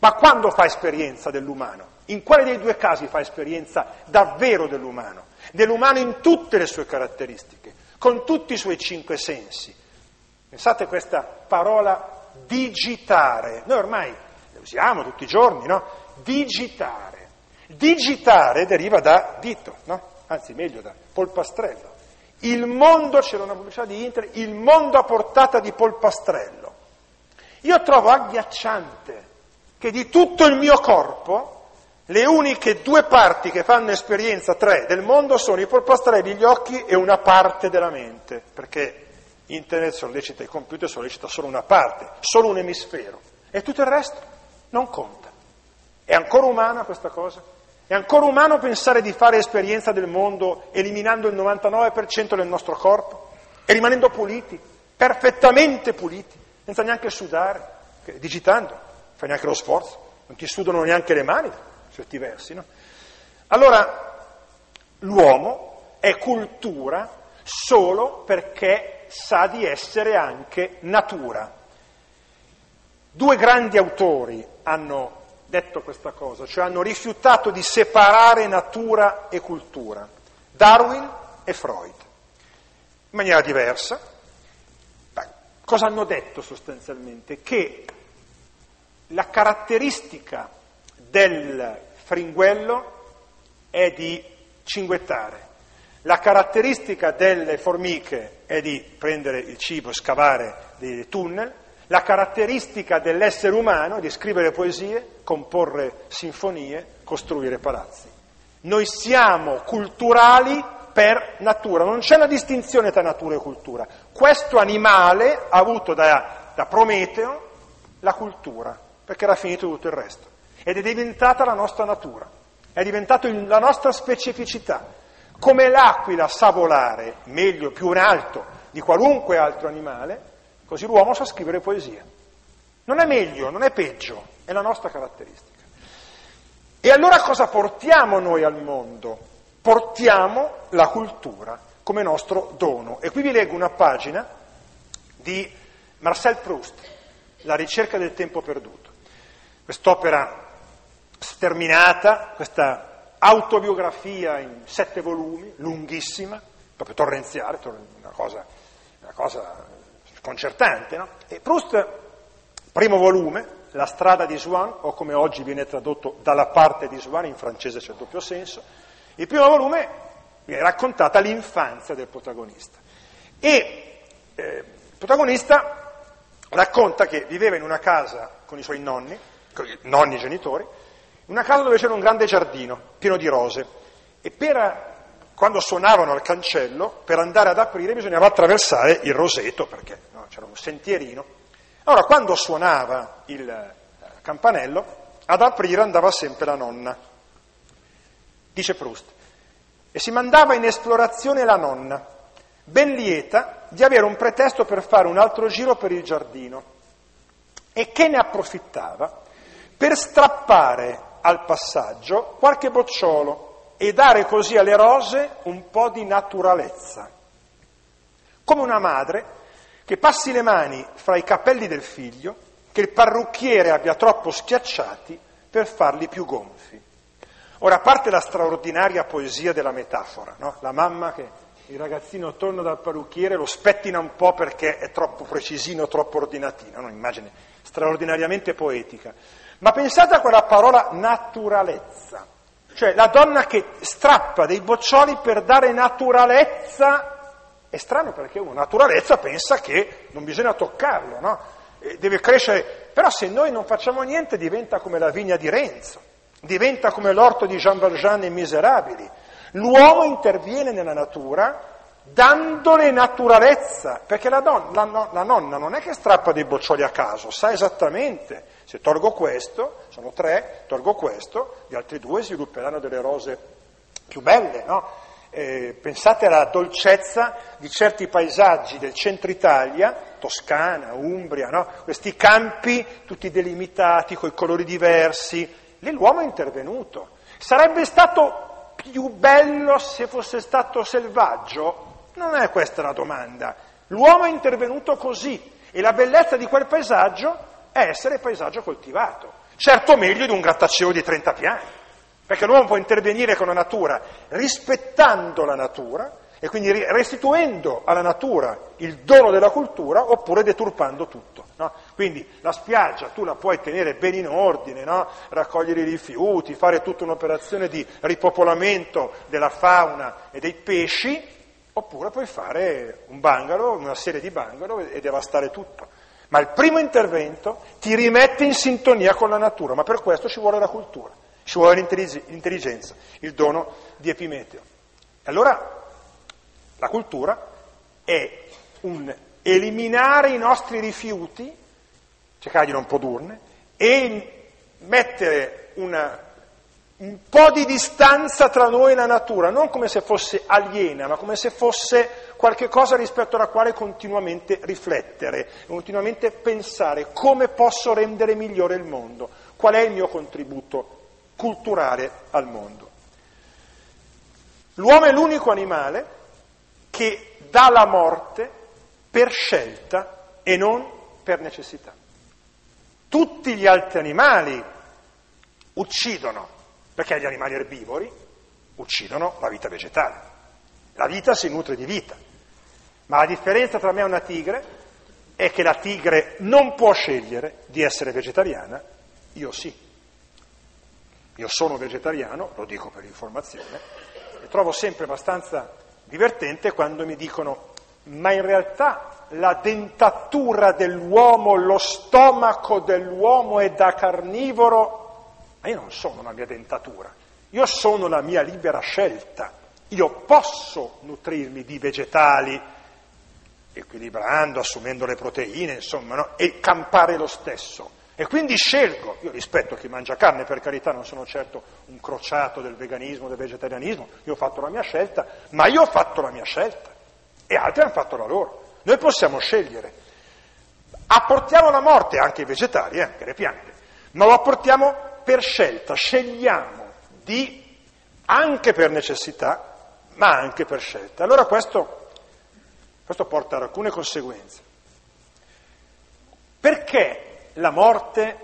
Ma quando fa esperienza dell'umano? In quale dei due casi fa esperienza davvero dell'umano? Dell'umano in tutte le sue caratteristiche, con tutti i suoi cinque sensi. Pensate questa parola digitare, noi ormai la usiamo tutti i giorni, no? Digitare. Digitare deriva da dito, no? Anzi meglio da polpastrello. Il mondo, c'era una pubblicità di internet, il mondo a portata di polpastrello. Io trovo agghiacciante che di tutto il mio corpo le uniche due parti che fanno esperienza, tre, del mondo sono i polpastrelli, gli occhi e una parte della mente, perché internet sollecita, i computer sollecita solo una parte, solo un emisfero, e tutto il resto non conta. È ancora umana questa cosa? È ancora umano pensare di fare esperienza del mondo eliminando il novantanove per cento del nostro corpo e rimanendo puliti, perfettamente puliti? Senza neanche sudare, digitando, fai neanche lo sforzo, non ti sudano neanche le mani, se ti versi, no? Allora, l'uomo è cultura solo perché sa di essere anche natura. Due grandi autori hanno detto questa cosa, cioè hanno rifiutato di separare natura e cultura, Darwin e Freud, in maniera diversa. Cosa hanno detto sostanzialmente? Che la caratteristica del fringuello è di cinguettare, la caratteristica delle formiche è di prendere il cibo e scavare dei tunnel, la caratteristica dell'essere umano è di scrivere poesie, comporre sinfonie, costruire palazzi. Noi siamo culturali per natura, non c'è una distinzione tra natura e cultura. Questo animale ha avuto da, da Prometeo la cultura, perché era finito tutto il resto, ed è diventata la nostra natura, è diventata la nostra specificità. Come l'aquila sa volare meglio, più in alto di qualunque altro animale, così l'uomo sa scrivere poesia. Non è meglio, non è peggio, è la nostra caratteristica. E allora cosa portiamo noi al mondo? Portiamo la cultura come nostro dono. E qui vi leggo una pagina di Marcel Proust, La ricerca del tempo perduto. Quest'opera sterminata, questa autobiografia in sette volumi, lunghissima, proprio torrenziale, una cosa, una cosa sconcertante, no? E Proust, primo volume, La strada di Swann, o come oggi viene tradotto Dalla parte di Swann, in francese c'è il doppio senso. Il primo volume è raccontata l'infanzia del protagonista e eh, il protagonista racconta che viveva in una casa con i suoi nonni, con i nonni genitori, una casa dove c'era un grande giardino pieno di rose e per, quando suonavano al cancello per andare ad aprire bisognava attraversare il roseto perché no, c'era un sentierino. Allora quando suonava il campanello ad aprire andava sempre la nonna. Dice Proust, e si mandava in esplorazione la nonna, ben lieta di avere un pretesto per fare un altro giro per il giardino, e che ne approfittava per strappare al passaggio qualche bocciolo e dare così alle rose un po' di naturalezza, come una madre che passi le mani fra i capelli del figlio, che il parrucchiere abbia troppo schiacciati per farli più gonfi. Ora, a parte la straordinaria poesia della metafora, no? La mamma che il ragazzino torna dal parrucchiere, lo spettina un po' perché è troppo precisino, troppo ordinatino, un'immagine straordinariamente poetica. Ma pensate a quella parola naturalezza, cioè la donna che strappa dei boccioli per dare naturalezza. È strano perché uno naturalezza pensa che non bisogna toccarlo, no? E deve crescere, però se noi non facciamo niente diventa come la vigna di Renzo, diventa come l'orto di Jean Valjean nei Miserabili. L'uomo interviene nella natura dandole naturalezza, perché la, don- la, no- la nonna non è che strappa dei boccioli a caso, sa esattamente, se tolgo questo, sono tre, tolgo questo, gli altri due svilupperanno delle rose più belle, no? Eh, pensate alla dolcezza di certi paesaggi del centro Italia, Toscana, Umbria, no? Questi campi tutti delimitati, coi colori diversi, lì l'uomo è intervenuto. Sarebbe stato più bello se fosse stato selvaggio? Non è questa la domanda. L'uomo è intervenuto così e la bellezza di quel paesaggio è essere paesaggio coltivato. Certo meglio di un grattacielo di trenta piani, perché l'uomo può intervenire con la natura rispettando la natura e quindi restituendo alla natura il dono della cultura oppure deturpando tutto, no? Quindi la spiaggia tu la puoi tenere ben in ordine, no? Raccogliere i rifiuti, fare tutta un'operazione di ripopolamento della fauna e dei pesci, oppure puoi fare un bungalow, una serie di bungalow e devastare tutto. Ma il primo intervento ti rimette in sintonia con la natura, ma per questo ci vuole la cultura, ci vuole l'intelligenza, il dono di Epimeteo. E allora la cultura è un eliminare i nostri rifiuti, cercare di non produrne, e mettere una, un po' di distanza tra noi e la natura, non come se fosse aliena, ma come se fosse qualche cosa rispetto alla quale continuamente riflettere, continuamente pensare come posso rendere migliore il mondo, qual è il mio contributo culturale al mondo. L'uomo è l'unico animale che dà la morte per scelta e non per necessità. Tutti gli altri animali uccidono, perché gli animali erbivori uccidono la vita vegetale. La vita si nutre di vita. Ma la differenza tra me e una tigre è che la tigre non può scegliere di essere vegetariana, io sì. Io sono vegetariano, lo dico per informazione, e trovo sempre abbastanza divertente quando mi dicono ma in realtà la dentatura dell'uomo, lo stomaco dell'uomo è da carnivoro, ma io non sono la mia dentatura, io sono la mia libera scelta, io posso nutrirmi di vegetali equilibrando, assumendo le proteine, insomma, no? E campare lo stesso, e quindi scelgo, io rispetto chi mangia carne, per carità, non sono certo un crociato del veganismo, del vegetarianismo, io ho fatto la mia scelta, ma io ho fatto la mia scelta e altri hanno fatto la loro, noi possiamo scegliere, apportiamo la morte anche ai vegetali, eh, anche alle piante, ma lo apportiamo per scelta, scegliamo di, anche per necessità ma anche per scelta. Allora questo, questo porta ad alcune conseguenze. Perché la morte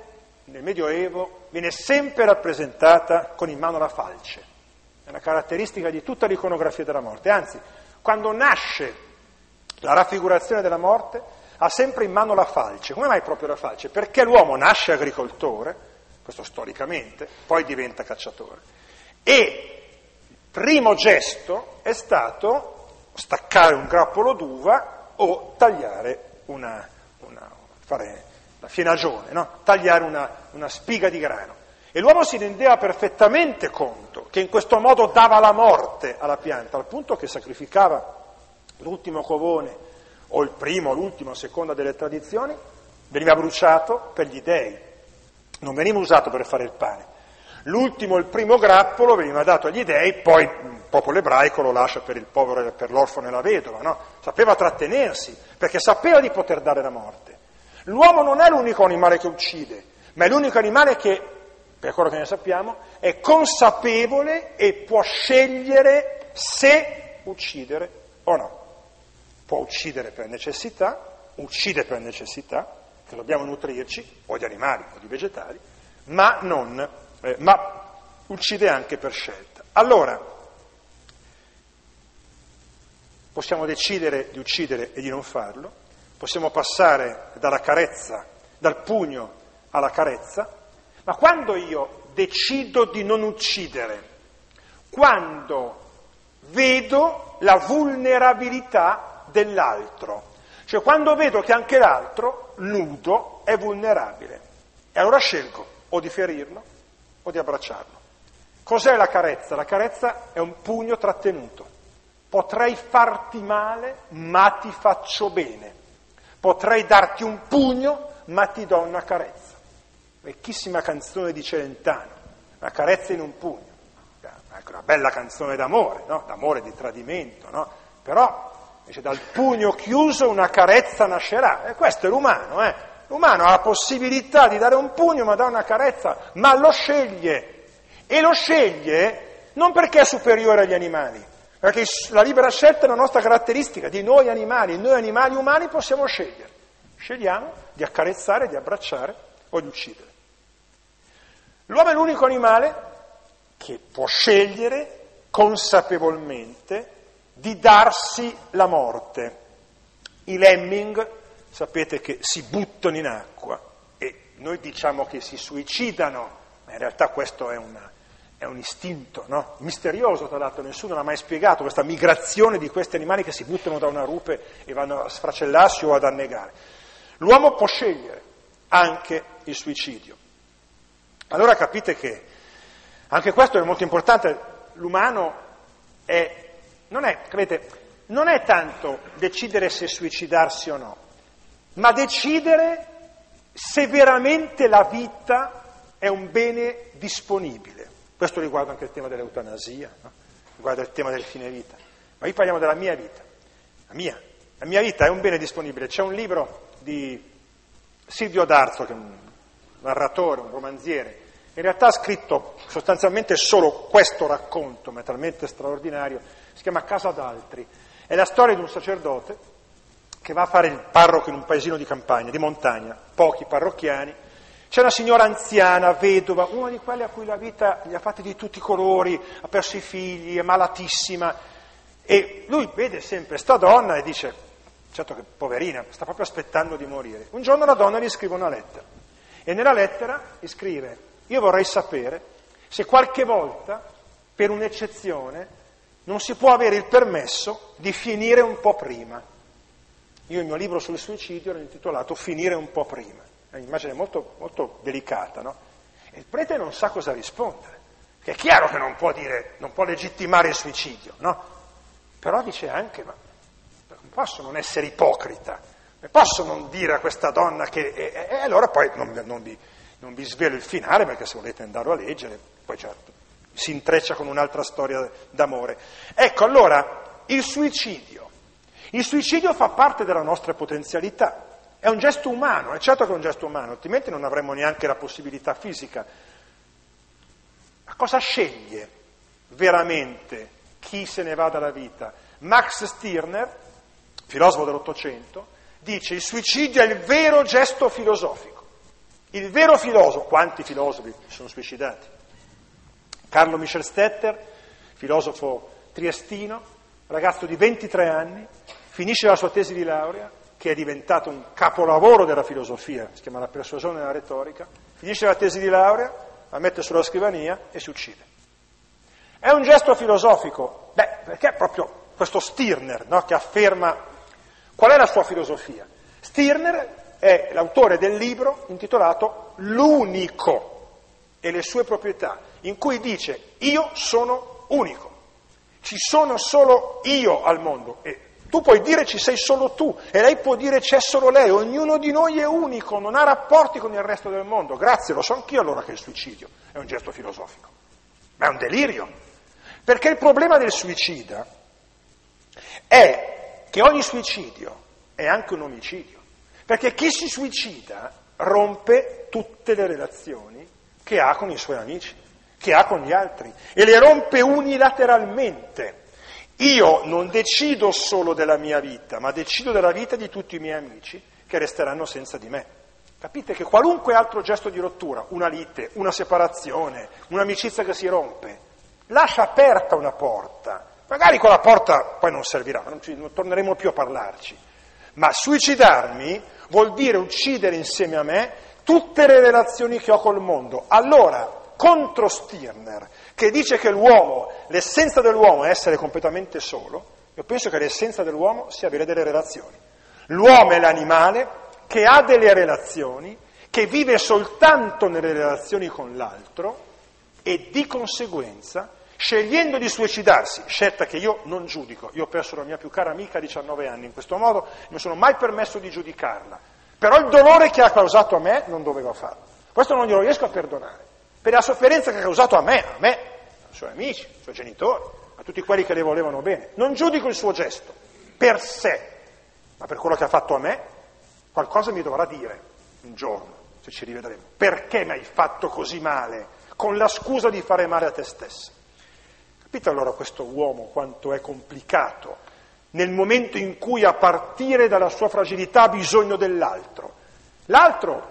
nel Medioevo viene sempre rappresentata con in mano la falce? È una caratteristica di tutta l'iconografia della morte, anzi, quando nasce la raffigurazione della morte ha sempre in mano la falce. Come mai proprio la falce? Perché l'uomo nasce agricoltore, questo storicamente, poi diventa cacciatore, e il primo gesto è stato staccare un grappolo d'uva o tagliare una... una fare la fienagione, no? Tagliare una, una spiga di grano. E l'uomo si rendeva perfettamente conto che in questo modo dava la morte alla pianta, al punto che sacrificava l'ultimo covone, o il primo, o l'ultimo, a seconda delle tradizioni, veniva bruciato per gli dèi, non veniva usato per fare il pane. L'ultimo, il primo grappolo veniva dato agli dèi, poi il popolo ebraico lo lascia per il povero, per l'orfano e la vedova, no? Sapeva trattenersi, perché sapeva di poter dare la morte. L'uomo non è l'unico animale che uccide, ma è l'unico animale che, per quello che ne sappiamo, è consapevole e può scegliere se uccidere o no. Può uccidere per necessità, uccide per necessità, che dobbiamo nutrirci, o di animali o di vegetali, ma, non, eh, ma uccide anche per scelta. Allora, possiamo decidere di uccidere e di non farlo. Possiamo passare dalla carezza, dal pugno alla carezza, Ma quando io decido di non uccidere, quando vedo la vulnerabilità dell'altro, cioè quando vedo che anche l'altro, nudo, è vulnerabile, e allora scelgo o di ferirlo o di abbracciarlo. Cos'è la carezza? La carezza è un pugno trattenuto. Potrei farti male, ma ti faccio bene. Potrei darti un pugno, ma ti do una carezza. Vecchissima canzone di Celentano, La carezza in un pugno. Ecco, una bella canzone d'amore, no? D'amore, di tradimento, no? Però, invece, dal pugno chiuso una carezza nascerà. E questo è l'umano, eh? L'umano ha la possibilità di dare un pugno, ma dà una carezza, ma lo sceglie. E lo sceglie non perché è superiore agli animali, perché la libera scelta è una nostra caratteristica di noi animali, noi animali umani possiamo scegliere. Scegliamo di accarezzare, di abbracciare o di uccidere. L'uomo è l'unico animale che può scegliere consapevolmente di darsi la morte. I lemming, sapete che si buttano in acqua e noi diciamo che si suicidano, ma in realtà questo è una... È un istinto, no? Misterioso, tra l'altro, nessuno l'ha mai spiegato, questa migrazione di questi animali che si buttano da una rupe e vanno a sfracellarsi o ad annegare. L'uomo può scegliere anche il suicidio. Allora capite che anche questo è molto importante. L'umano è, non è, capite, non è tanto decidere se suicidarsi o no, ma decidere se veramente la vita è un bene disponibile. Questo riguarda anche il tema dell'eutanasia, no? Riguarda il tema del fine vita. Ma qui parliamo della mia vita. La mia. La mia vita è un bene disponibile. C'è un libro di Silvio D'Arzo, che è un narratore, un romanziere. In realtà ha scritto sostanzialmente solo questo racconto, ma è talmente straordinario. Si chiama Casa d'altri. È la storia di un sacerdote che va a fare il parroco in un paesino di campagna, di montagna, pochi parrocchiani. C'è una signora anziana, vedova, una di quelle a cui la vita gli ha fatti di tutti i colori, ha perso i figli, è malatissima, e lui vede sempre sta donna e dice, certo che poverina, sta proprio aspettando di morire. Un giorno la donna gli scrive una lettera, e nella lettera gli scrive, io vorrei sapere se qualche volta, per un'eccezione, non si può avere il permesso di finire un po' prima. Io il mio libro sul suicidio l'ho intitolato Finire un po' prima. È un'immagine molto, molto delicata, no? E il prete non sa cosa rispondere, perché è chiaro che non può dire, non può legittimare il suicidio, no? Però dice anche, ma non posso non essere ipocrita, non posso non dire a questa donna che... E, e, e allora poi non, non, vi, non vi svelo il finale, perché se volete andarlo a leggere, poi certo, si intreccia con un'altra storia d'amore. Ecco, allora, il suicidio. Il suicidio fa parte della nostra potenzialità. È un gesto umano, è certo che è un gesto umano, altrimenti non avremmo neanche la possibilità fisica. Ma cosa sceglie veramente chi se ne va dalla vita? Max Stirner, filosofo dell'Ottocento, dice il suicidio è il vero gesto filosofico. Il vero filosofo, quanti filosofi sono suicidati? Carlo Michel Stetter, filosofo triestino, ragazzo di ventitré anni, finisce la sua tesi di laurea, che è diventato un capolavoro della filosofia, si chiama La persuasione della retorica, finisce la tesi di laurea, la mette sulla scrivania e si uccide. È un gesto filosofico? Beh, perché è proprio questo Stirner, no, che afferma qual è la sua filosofia. Stirner è l'autore del libro intitolato L'unico e le sue proprietà, in cui dice io sono unico, ci sono solo io al mondo e tu puoi dire ci sei solo tu, e lei può dire c'è solo lei, ognuno di noi è unico, non ha rapporti con il resto del mondo. Grazie, lo so anch'io allora che il suicidio è un gesto filosofico, ma è un delirio, perché il problema del suicida è che ogni suicidio è anche un omicidio, perché chi si suicida rompe tutte le relazioni che ha con i suoi amici, che ha con gli altri, e le rompe unilateralmente. Io non decido solo della mia vita, ma decido della vita di tutti i miei amici che resteranno senza di me. Capite che qualunque altro gesto di rottura, una lite, una separazione, un'amicizia che si rompe, lascia aperta una porta. Magari quella porta poi non servirà, non, ci, non torneremo più a parlarci. Ma suicidarmi vuol dire uccidere insieme a me tutte le relazioni che ho col mondo. Allora, contro Stirner, che dice che l'uomo, l'essenza dell'uomo è essere completamente solo, io penso che l'essenza dell'uomo sia avere delle relazioni. L'uomo è l'animale che ha delle relazioni, che vive soltanto nelle relazioni con l'altro e di conseguenza, scegliendo di suicidarsi, scelta che io non giudico, io ho perso la mia più cara amica a diciannove anni, in questo modo non mi sono mai permesso di giudicarla, però il dolore che ha causato a me non doveva farlo, questo non glielo riesco a perdonare, per la sofferenza che ha causato a me, a me, ai suoi amici, ai suoi genitori, a tutti quelli che le volevano bene, non giudico il suo gesto, per sé, ma per quello che ha fatto a me, qualcosa mi dovrà dire un giorno, se ci rivedremo, perché mi hai fatto così male, con la scusa di fare male a te stesso. Capite allora questo uomo quanto è complicato nel momento in cui a partire dalla sua fragilità ha bisogno dell'altro. L'altro,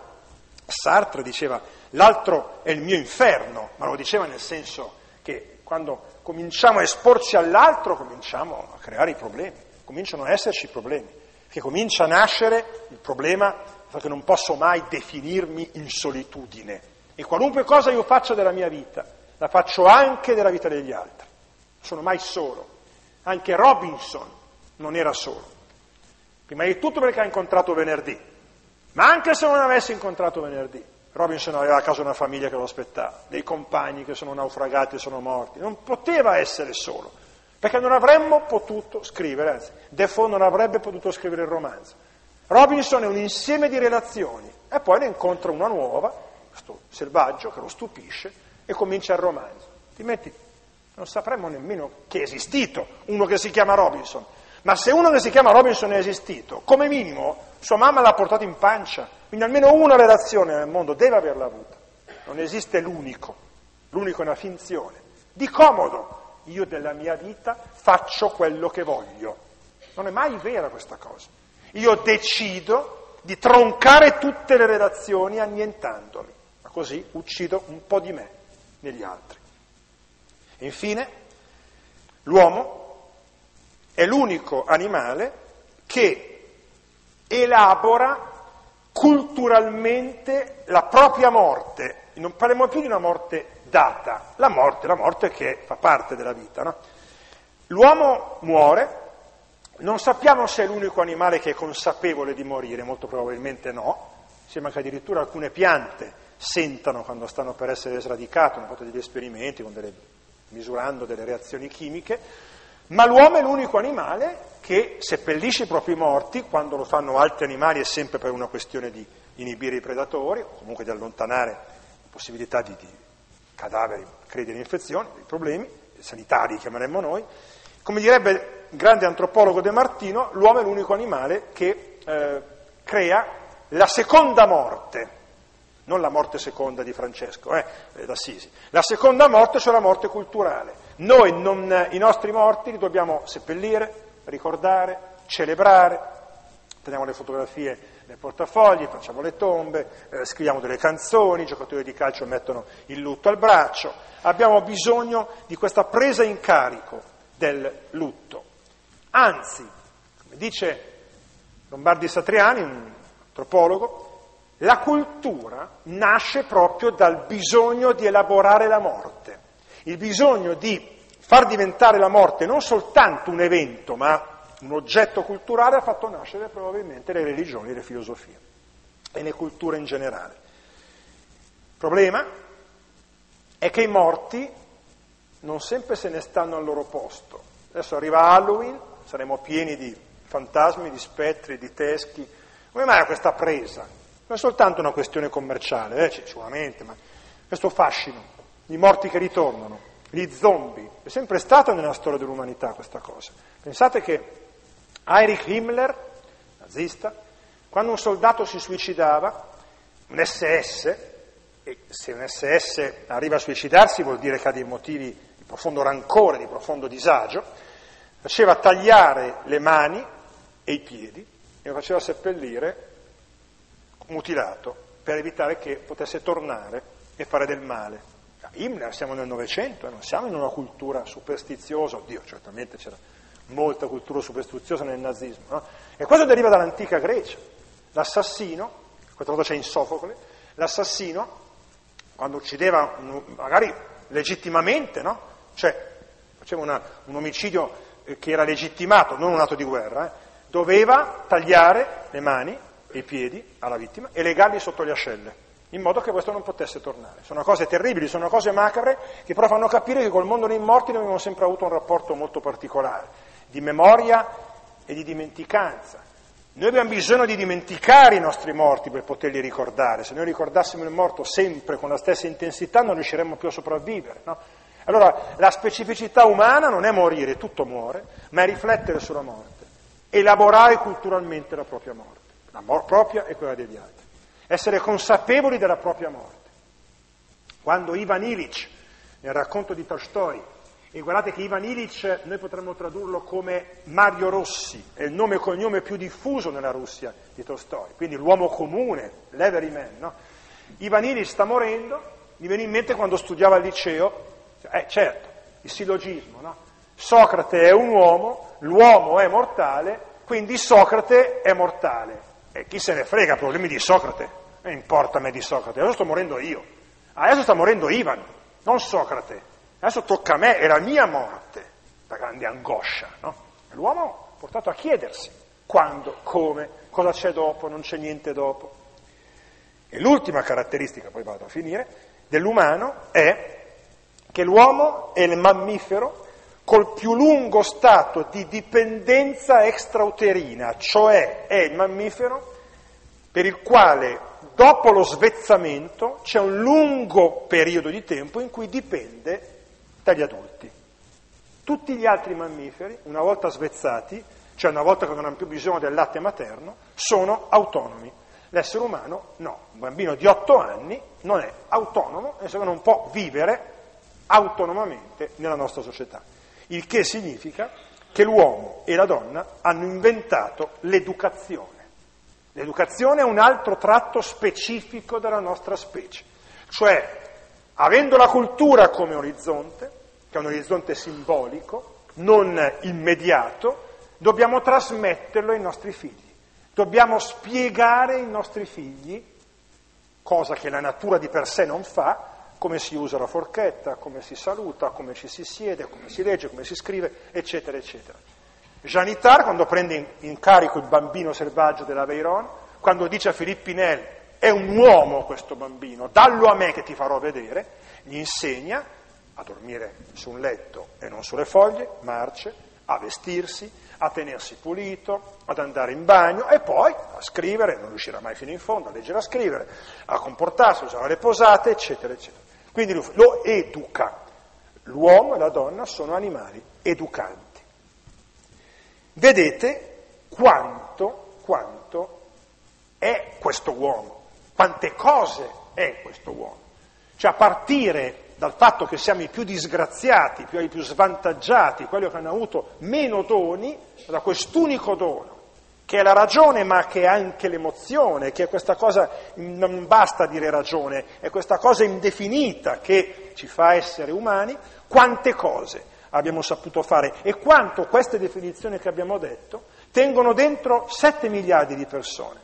Sartre diceva, l'altro è il mio inferno, ma lo diceva nel senso che quando cominciamo a esporci all'altro cominciamo a creare i problemi, cominciano a esserci i problemi, che comincia a nascere il problema che non posso mai definirmi in solitudine e qualunque cosa io faccia della mia vita, la faccio anche della vita degli altri. Sono mai solo. Anche Robinson non era solo. Prima di tutto perché ha incontrato venerdì. Ma anche se non avesse incontrato venerdì, Robinson aveva a casa una famiglia che lo aspettava, dei compagni che sono naufragati e sono morti. Non poteva essere solo, perché non avremmo potuto scrivere, anzi, Defoe non avrebbe potuto scrivere il romanzo. Robinson è un insieme di relazioni e poi ne incontra una nuova, questo selvaggio che lo stupisce, e comincia il romanzo. Altrimenti non sapremmo nemmeno che è esistito uno che si chiama Robinson. Ma se uno che si chiama Robinson è esistito, come minimo sua mamma l'ha portato in pancia, quindi almeno una relazione nel mondo deve averla avuta. Non esiste l'unico, l'unico è una finzione. Di comodo, io della mia vita faccio quello che voglio. Non è mai vera questa cosa. Io decido di troncare tutte le relazioni annientandomi, ma così uccido un po' di me negli altri. E infine, l'uomo è l'unico animale che elabora culturalmente la propria morte. Non parliamo più di una morte data, la morte, la morte che fa parte della vita, no? L'uomo muore, non sappiamo se è l'unico animale che è consapevole di morire, molto probabilmente no, sembra che addirittura alcune piante sentano quando stanno per essere sradicate, hanno fatto degli esperimenti con delle, misurando delle reazioni chimiche, ma l'uomo è l'unico animale che seppellisce i propri morti, quando lo fanno altri animali è sempre per una questione di inibire i predatori, o comunque di allontanare la possibilità di, di cadaveri, credi alle infezioni, dei problemi sanitari chiameremmo noi. Come direbbe il grande antropologo De Martino, l'uomo è l'unico animale che eh, crea la seconda morte. Non la morte seconda di Francesco, eh, d'Assisi. La seconda morte, cioè la morte culturale. Noi non, i nostri morti li dobbiamo seppellire, ricordare, celebrare, teniamo le fotografie nei portafogli, facciamo le tombe, eh, scriviamo delle canzoni, i giocatori di calcio mettono il lutto al braccio. Abbiamo bisogno di questa presa in carico del lutto. Anzi, come dice Lombardi Satriani, un antropologo, la cultura nasce proprio dal bisogno di elaborare la morte, il bisogno di far diventare la morte non soltanto un evento, ma un oggetto culturale ha fatto nascere probabilmente le religioni e le filosofie, e le culture in generale. Il problema è che i morti non sempre se ne stanno al loro posto. Adesso arriva Halloween, saremo pieni di fantasmi, di spettri, di teschi. Come mai questa presa? Non è soltanto una questione commerciale, eh, sicuramente, ma questo fascino, i morti che ritornano, gli zombie, è sempre stata nella storia dell'umanità questa cosa. Pensate che Heinrich Himmler, nazista, quando un soldato si suicidava, un S S, e se un S S arriva a suicidarsi vuol dire che ha dei motivi di profondo rancore, di profondo disagio, faceva tagliare le mani e i piedi e lo faceva seppellire mutilato, per evitare che potesse tornare e fare del male. A Himmler siamo nel Novecento, eh, non siamo in una cultura superstiziosa, oddio, certamente c'era molta cultura superstiziosa nel nazismo, no? E questo deriva dall'antica Grecia. L'assassino, questa volta c'è in Sofocle, l'assassino, quando uccideva, magari legittimamente, no? Cioè, faceva una, un omicidio che era legittimato, non un atto di guerra, eh? doveva tagliare le mani e i piedi alla vittima e legarli sotto le ascelle, in modo che questo non potesse tornare. Sono cose terribili, sono cose macabre, che però fanno capire che col mondo dei morti noi abbiamo sempre avuto un rapporto molto particolare, di memoria e di dimenticanza. Noi abbiamo bisogno di dimenticare i nostri morti per poterli ricordare. Se noi ricordassimo il morto sempre con la stessa intensità non riusciremmo più a sopravvivere, no? Allora, la specificità umana non è morire, tutto muore, ma è riflettere sulla morte, elaborare culturalmente la propria morte, la mor- propria e quella degli altri. Essere consapevoli della propria morte. Quando Ivan Ilic, nel racconto di Tolstoi, e guardate che Ivan Ilic noi potremmo tradurlo come Mario Rossi, è il nome e cognome più diffuso nella Russia di Tolstoi, quindi l'uomo comune, l'every man, no? Ivan Ilic sta morendo, mi viene in mente quando studiava al liceo, eh certo, il sillogismo, no? Socrate è un uomo, l'uomo è mortale, quindi Socrate è mortale. E chi se ne frega, problemi di Socrate, non importa a me di Socrate, adesso sto morendo io, adesso sta morendo Ivan, non Socrate, adesso tocca a me, è la mia morte, la grande angoscia, no? L'uomo è portato a chiedersi quando, come, cosa c'è dopo, non c'è niente dopo. E l'ultima caratteristica, poi vado a finire, dell'umano è che l'uomo è il mammifero col più lungo stato di dipendenza extrauterina, cioè è il mammifero per il quale dopo lo svezzamento c'è un lungo periodo di tempo in cui dipende dagli adulti. Tutti gli altri mammiferi, una volta svezzati, cioè una volta che non hanno più bisogno del latte materno, sono autonomi. L'essere umano no, un bambino di otto anni non è autonomo, nel senso che non può vivere autonomamente nella nostra società. Il che significa che l'uomo e la donna hanno inventato l'educazione. L'educazione è un altro tratto specifico della nostra specie, cioè avendo la cultura come orizzonte, che è un orizzonte simbolico, non immediato, dobbiamo trasmetterlo ai nostri figli, dobbiamo spiegare ai nostri figli, cosa che la natura di per sé non fa, come si usa la forchetta, come si saluta, come ci si siede, come si legge, come si scrive, eccetera, eccetera. Jean Itard, quando prende in carico il bambino selvaggio dell'Aveyron, quando dice a Philippe Pinel, è un uomo questo bambino, dallo a me che ti farò vedere, gli insegna a dormire su un letto e non sulle foglie, marce, a vestirsi, a tenersi pulito, ad andare in bagno e poi a scrivere, non riuscirà mai fino in fondo a leggere, a scrivere, a comportarsi, a usare le posate, eccetera, eccetera. Quindi lo educa. L'uomo e la donna sono animali educanti. Vedete quanto, quanto è questo uomo, quante cose è questo uomo. Cioè a partire dal fatto che siamo i più disgraziati, i più svantaggiati, quelli che hanno avuto meno doni, da quest'unico dono, che è la ragione ma che è anche l'emozione, che è questa cosa, non basta dire ragione, è questa cosa indefinita che ci fa essere umani, quante cose abbiamo saputo fare e quanto queste definizioni che abbiamo detto tengono dentro sette miliardi di persone,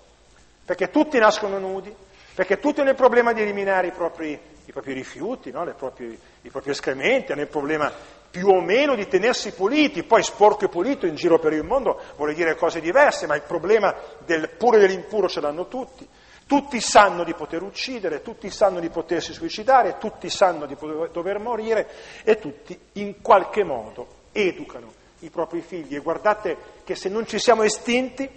perché tutti nascono nudi, perché tutti hanno il problema di eliminare i propri, i propri rifiuti, no? Le proprie, i propri escrementi, hanno il problema più o meno di tenersi puliti, poi sporco e pulito in giro per il mondo vuole dire cose diverse, ma il problema del puro e dell'impuro ce l'hanno tutti, tutti sanno di poter uccidere, tutti sanno di potersi suicidare, tutti sanno di poter, dover morire e tutti in qualche modo educano i propri figli. E guardate che se non ci siamo estinti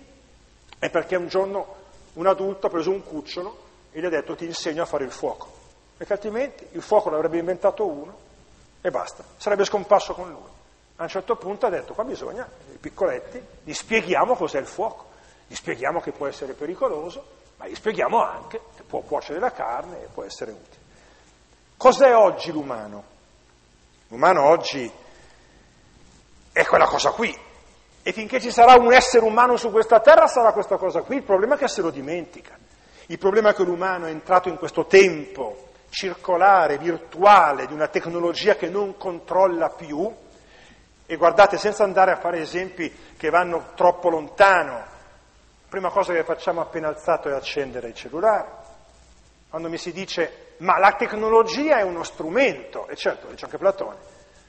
è perché un giorno un adulto ha preso un cucciolo e gli ha detto ti insegno a fare il fuoco, perché altrimenti il fuoco l'avrebbe inventato uno e basta, sarebbe scomparso con lui. A un certo punto ha detto, qua bisogna, i piccoletti, gli spieghiamo cos'è il fuoco, gli spieghiamo che può essere pericoloso, ma gli spieghiamo anche che può cuocere la carne e può essere utile. Cos'è oggi l'umano? L'umano oggi è quella cosa qui, e finché ci sarà un essere umano su questa terra sarà questa cosa qui, il problema è che se lo dimentica, il problema è che l'umano è entrato in questo tempo circolare, virtuale, di una tecnologia che non controlla più, e guardate, senza andare a fare esempi che vanno troppo lontano, la prima cosa che facciamo appena alzato è accendere il cellulare, quando mi si dice ma la tecnologia è uno strumento, e certo, dice anche Platone,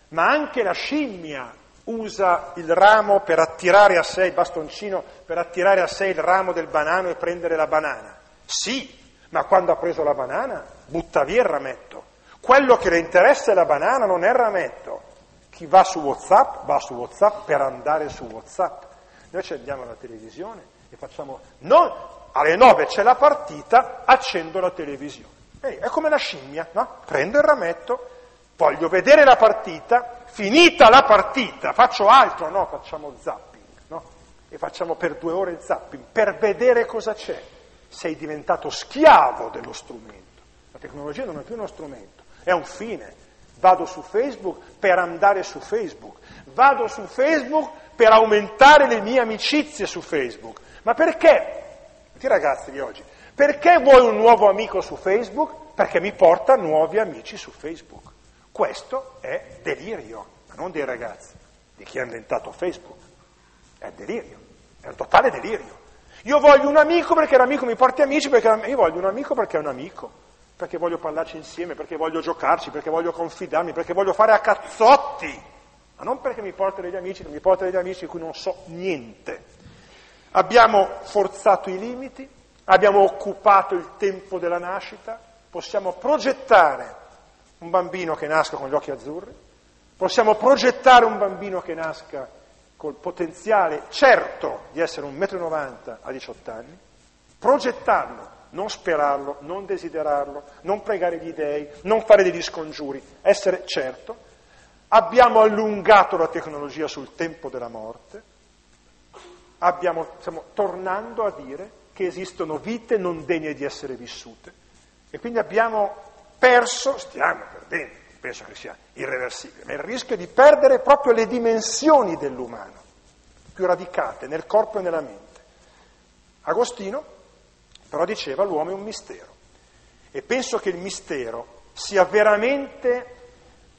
ma anche la scimmia usa il ramo per attirare a sé, il bastoncino per attirare a sé il ramo del banano e prendere la banana. Sì, ma quando ha preso la banana butta via il rametto. Quello che le interessa è la banana, non è il rametto. Chi va su WhatsApp, va su WhatsApp per andare su WhatsApp. Noi ci andiamo alla televisione e facciamo, non, alle nove c'è la partita, accendo la televisione. E è come la scimmia, no? Prendo il rametto, voglio vedere la partita, finita la partita, faccio altro, no? Facciamo zapping, no? E facciamo per due ore zapping, per vedere cosa c'è. Sei diventato schiavo dello strumento. La tecnologia non è più uno strumento, è un fine. Vado su Facebook per andare su Facebook, vado su Facebook per aumentare le mie amicizie su Facebook. Ma perché? Ti ragazzi di oggi, perché vuoi un nuovo amico su Facebook? Perché mi porta nuovi amici su Facebook. Questo è delirio, ma non dei ragazzi, di chi ha inventato Facebook. È delirio, è un totale delirio. Io voglio un amico perché l'amico mi porta amici, perché io voglio un amico perché è un amico. Perché voglio parlarci insieme, perché voglio giocarci, perché voglio confidarmi, perché voglio fare a cazzotti, ma non perché mi porta degli amici, mi porta degli amici di cui non so niente. Abbiamo forzato i limiti, abbiamo occupato il tempo della nascita, possiamo progettare un bambino che nasca con gli occhi azzurri, possiamo progettare un bambino che nasca col potenziale certo di essere un metro e novanta a diciotto anni, progettarlo. Non sperarlo, non desiderarlo, non pregare gli dèi, non fare degli scongiuri, essere certo. Abbiamo allungato la tecnologia sul tempo della morte, abbiamo, stiamo tornando a dire che esistono vite non degne di essere vissute e quindi abbiamo perso, stiamo perdendo, penso che sia irreversibile, ma il rischio è di perdere proprio le dimensioni dell'umano, più radicate nel corpo e nella mente. Agostino però diceva l'uomo è un mistero e penso che il mistero sia veramente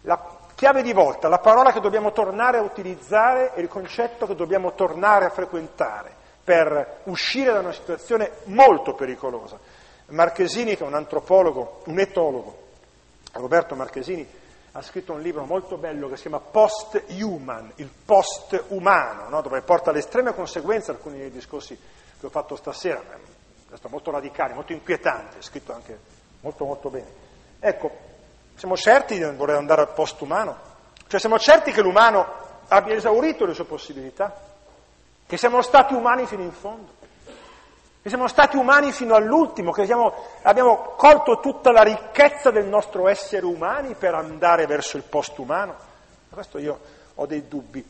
la chiave di volta, la parola che dobbiamo tornare a utilizzare e il concetto che dobbiamo tornare a frequentare per uscire da una situazione molto pericolosa. Marchesini, che è un antropologo, un etologo, Roberto Marchesini, ha scritto un libro molto bello che si chiama Post-Human, il post-umano, no? Dove porta alle estreme conseguenze alcuni dei discorsi che ho fatto stasera, molto radicale, molto inquietante, scritto anche molto molto bene. Ecco, siamo certi di voler andare al postumano, cioè siamo certi che l'umano abbia esaurito le sue possibilità, che siamo stati umani fino in fondo, che siamo stati umani fino all'ultimo, che siamo, abbiamo colto tutta la ricchezza del nostro essere umani per andare verso il postumano. Per questo io ho dei dubbi.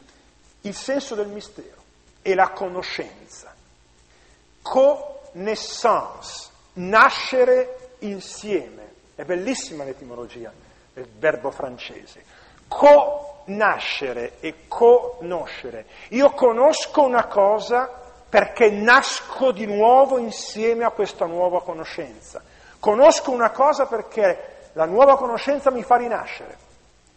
Il senso del mistero e la conoscenza. Co- Naissance, nascere insieme, è bellissima l'etimologia del verbo francese, co-nascere e conoscere. Io conosco una cosa perché nasco di nuovo insieme a questa nuova conoscenza, conosco una cosa perché la nuova conoscenza mi fa rinascere.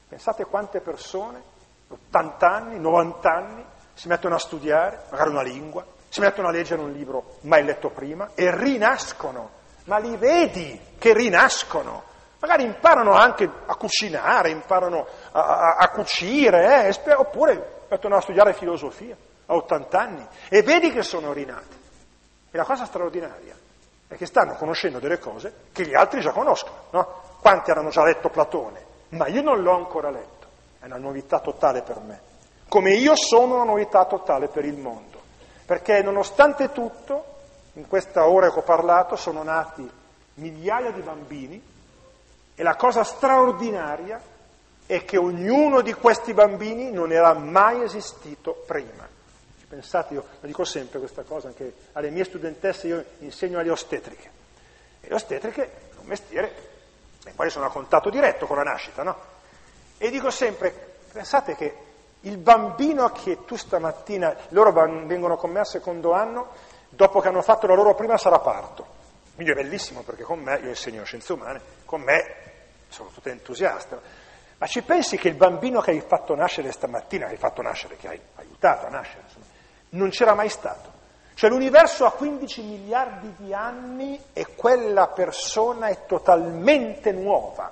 Pensate quante persone, ottanta anni, novanta anni, si mettono a studiare, magari una lingua, si mettono a leggere un libro mai letto prima e rinascono, ma li vedi che rinascono, magari imparano anche a cucinare, imparano a, a, a cucire, eh, sper- oppure mettono a studiare filosofia a ottanta anni e vedi che sono rinati. E la cosa straordinaria è che stanno conoscendo delle cose che gli altri già conoscono, no? Quanti hanno già letto Platone, ma io non l'ho ancora letto, è una novità totale per me, come io sono una novità totale per il mondo. Perché nonostante tutto, in questa ora che ho parlato, sono nati migliaia di bambini e la cosa straordinaria è che ognuno di questi bambini non era mai esistito prima. Pensate, io lo dico sempre questa cosa anche alle mie studentesse, io insegno alle ostetriche. E le ostetriche è un mestiere nel quale sono a contatto diretto con la nascita, no? E dico sempre, pensate che il bambino che tu stamattina, loro vengono con me al secondo anno, dopo che hanno fatto la loro prima sala parto. Quindi è bellissimo perché con me, io insegno scienze umane, con me sono tutto entusiasta. Ma ci pensi che il bambino che hai fatto nascere stamattina, che hai fatto nascere, che hai aiutato a nascere, insomma, non c'era mai stato. Cioè l'universo ha quindici miliardi di anni e quella persona è totalmente nuova.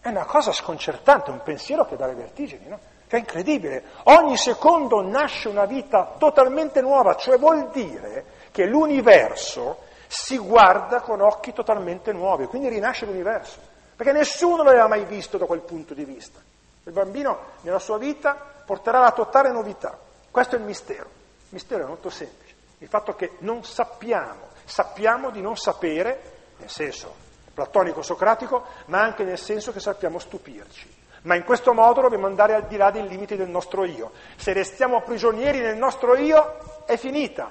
È una cosa sconcertante, un pensiero che dà le vertigini, no? Che è incredibile. Ogni secondo nasce una vita totalmente nuova, cioè vuol dire che l'universo si guarda con occhi totalmente nuovi, quindi rinasce l'universo, perché nessuno l'aveva mai visto da quel punto di vista. Il bambino nella sua vita porterà la totale novità. Questo è il mistero. Il mistero è molto semplice. Il fatto che non sappiamo, sappiamo di non sapere, nel senso platonico-socratico, ma anche nel senso che sappiamo stupirci. Ma in questo modo dobbiamo andare al di là dei limiti del nostro io. Se restiamo prigionieri nel nostro io, è finita.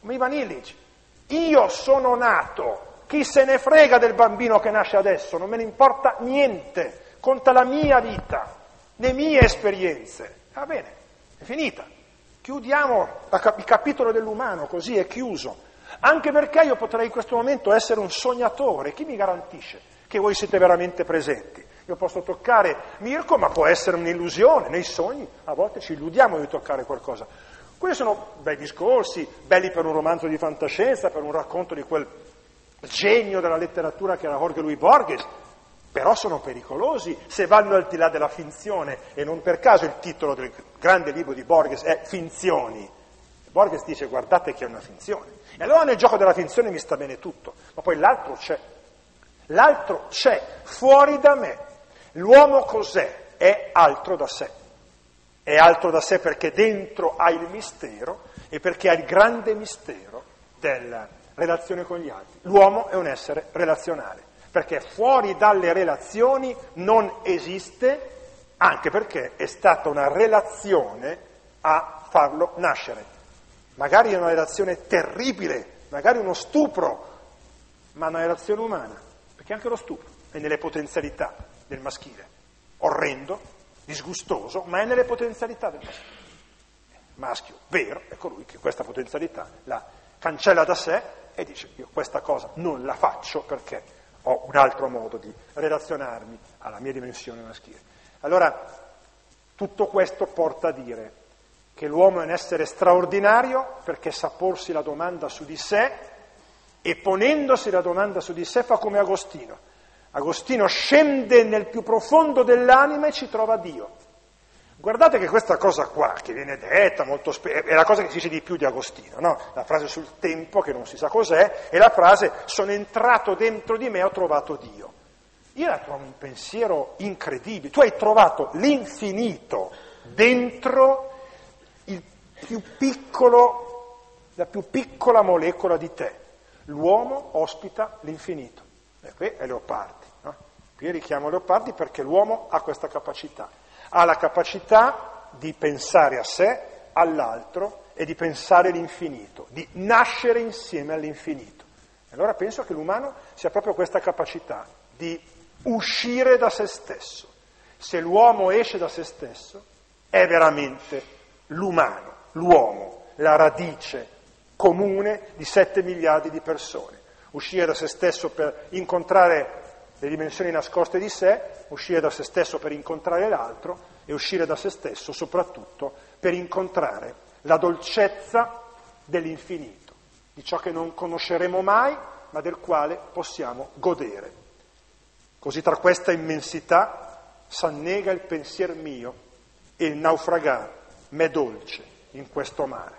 Come Ivan Ilic. Io sono nato, chi se ne frega del bambino che nasce adesso, non me ne importa niente, conta la mia vita, le mie esperienze. Va bene, è finita. Chiudiamo il capitolo dell'umano, così è chiuso. Anche perché io potrei in questo momento essere un sognatore, chi mi garantisce che voi siete veramente presenti? Io posso toccare Mirko, ma può essere un'illusione, nei sogni a volte ci illudiamo di toccare qualcosa. Quelli sono bei discorsi, belli per un romanzo di fantascienza, per un racconto di quel genio della letteratura che era Jorge Luis Borges, però sono pericolosi se vanno al di là della finzione, e non per caso il titolo del grande libro di Borges è Finzioni. Borges dice guardate che è una finzione, e allora nel gioco della finzione mi sta bene tutto, ma poi l'altro c'è, l'altro c'è fuori da me. L'uomo cos'è? È altro da sé. È altro da sé perché dentro ha il mistero e perché ha il grande mistero della relazione con gli altri. L'uomo è un essere relazionale, perché fuori dalle relazioni non esiste, anche perché è stata una relazione a farlo nascere. Magari è una relazione terribile, magari uno stupro, ma una relazione umana, perché anche lo stupro è nelle potenzialità del maschile, orrendo, disgustoso, ma è nelle potenzialità del maschio. Il maschio vero è colui che questa potenzialità la cancella da sé e dice io questa cosa non la faccio perché ho un altro modo di relazionarmi alla mia dimensione maschile. Allora tutto questo porta a dire che l'uomo è un essere straordinario perché sa porsi la domanda su di sé, e ponendosi la domanda su di sé fa come Agostino. Agostino scende nel più profondo dell'anima e ci trova Dio. Guardate che questa cosa qua, che viene detta molto spesso, è la cosa che si dice di più di Agostino, no? La frase sul tempo, che non si sa cos'è, e la frase sono entrato dentro di me e ho trovato Dio. Io la trovo un pensiero incredibile. Tu hai trovato l'infinito dentro il più piccolo, la più piccola molecola di te. L'uomo ospita l'infinito. E qui è Leopardi, no? Qui io richiamo Leopardi perché l'uomo ha questa capacità, ha la capacità di pensare a sé, all'altro e di pensare l'infinito, di nascere insieme all'infinito. E allora penso che l'umano sia proprio questa capacità di uscire da se stesso. Se l'uomo esce da se stesso è veramente l'umano, l'uomo, la radice comune di sette miliardi di persone. Uscire da se stesso per incontrare le dimensioni nascoste di sé, uscire da se stesso per incontrare l'altro, e uscire da se stesso soprattutto per incontrare la dolcezza dell'infinito, di ciò che non conosceremo mai, ma del quale possiamo godere. Così tra questa immensità s'annega il pensier mio e il naufragar m'è dolce in questo mare.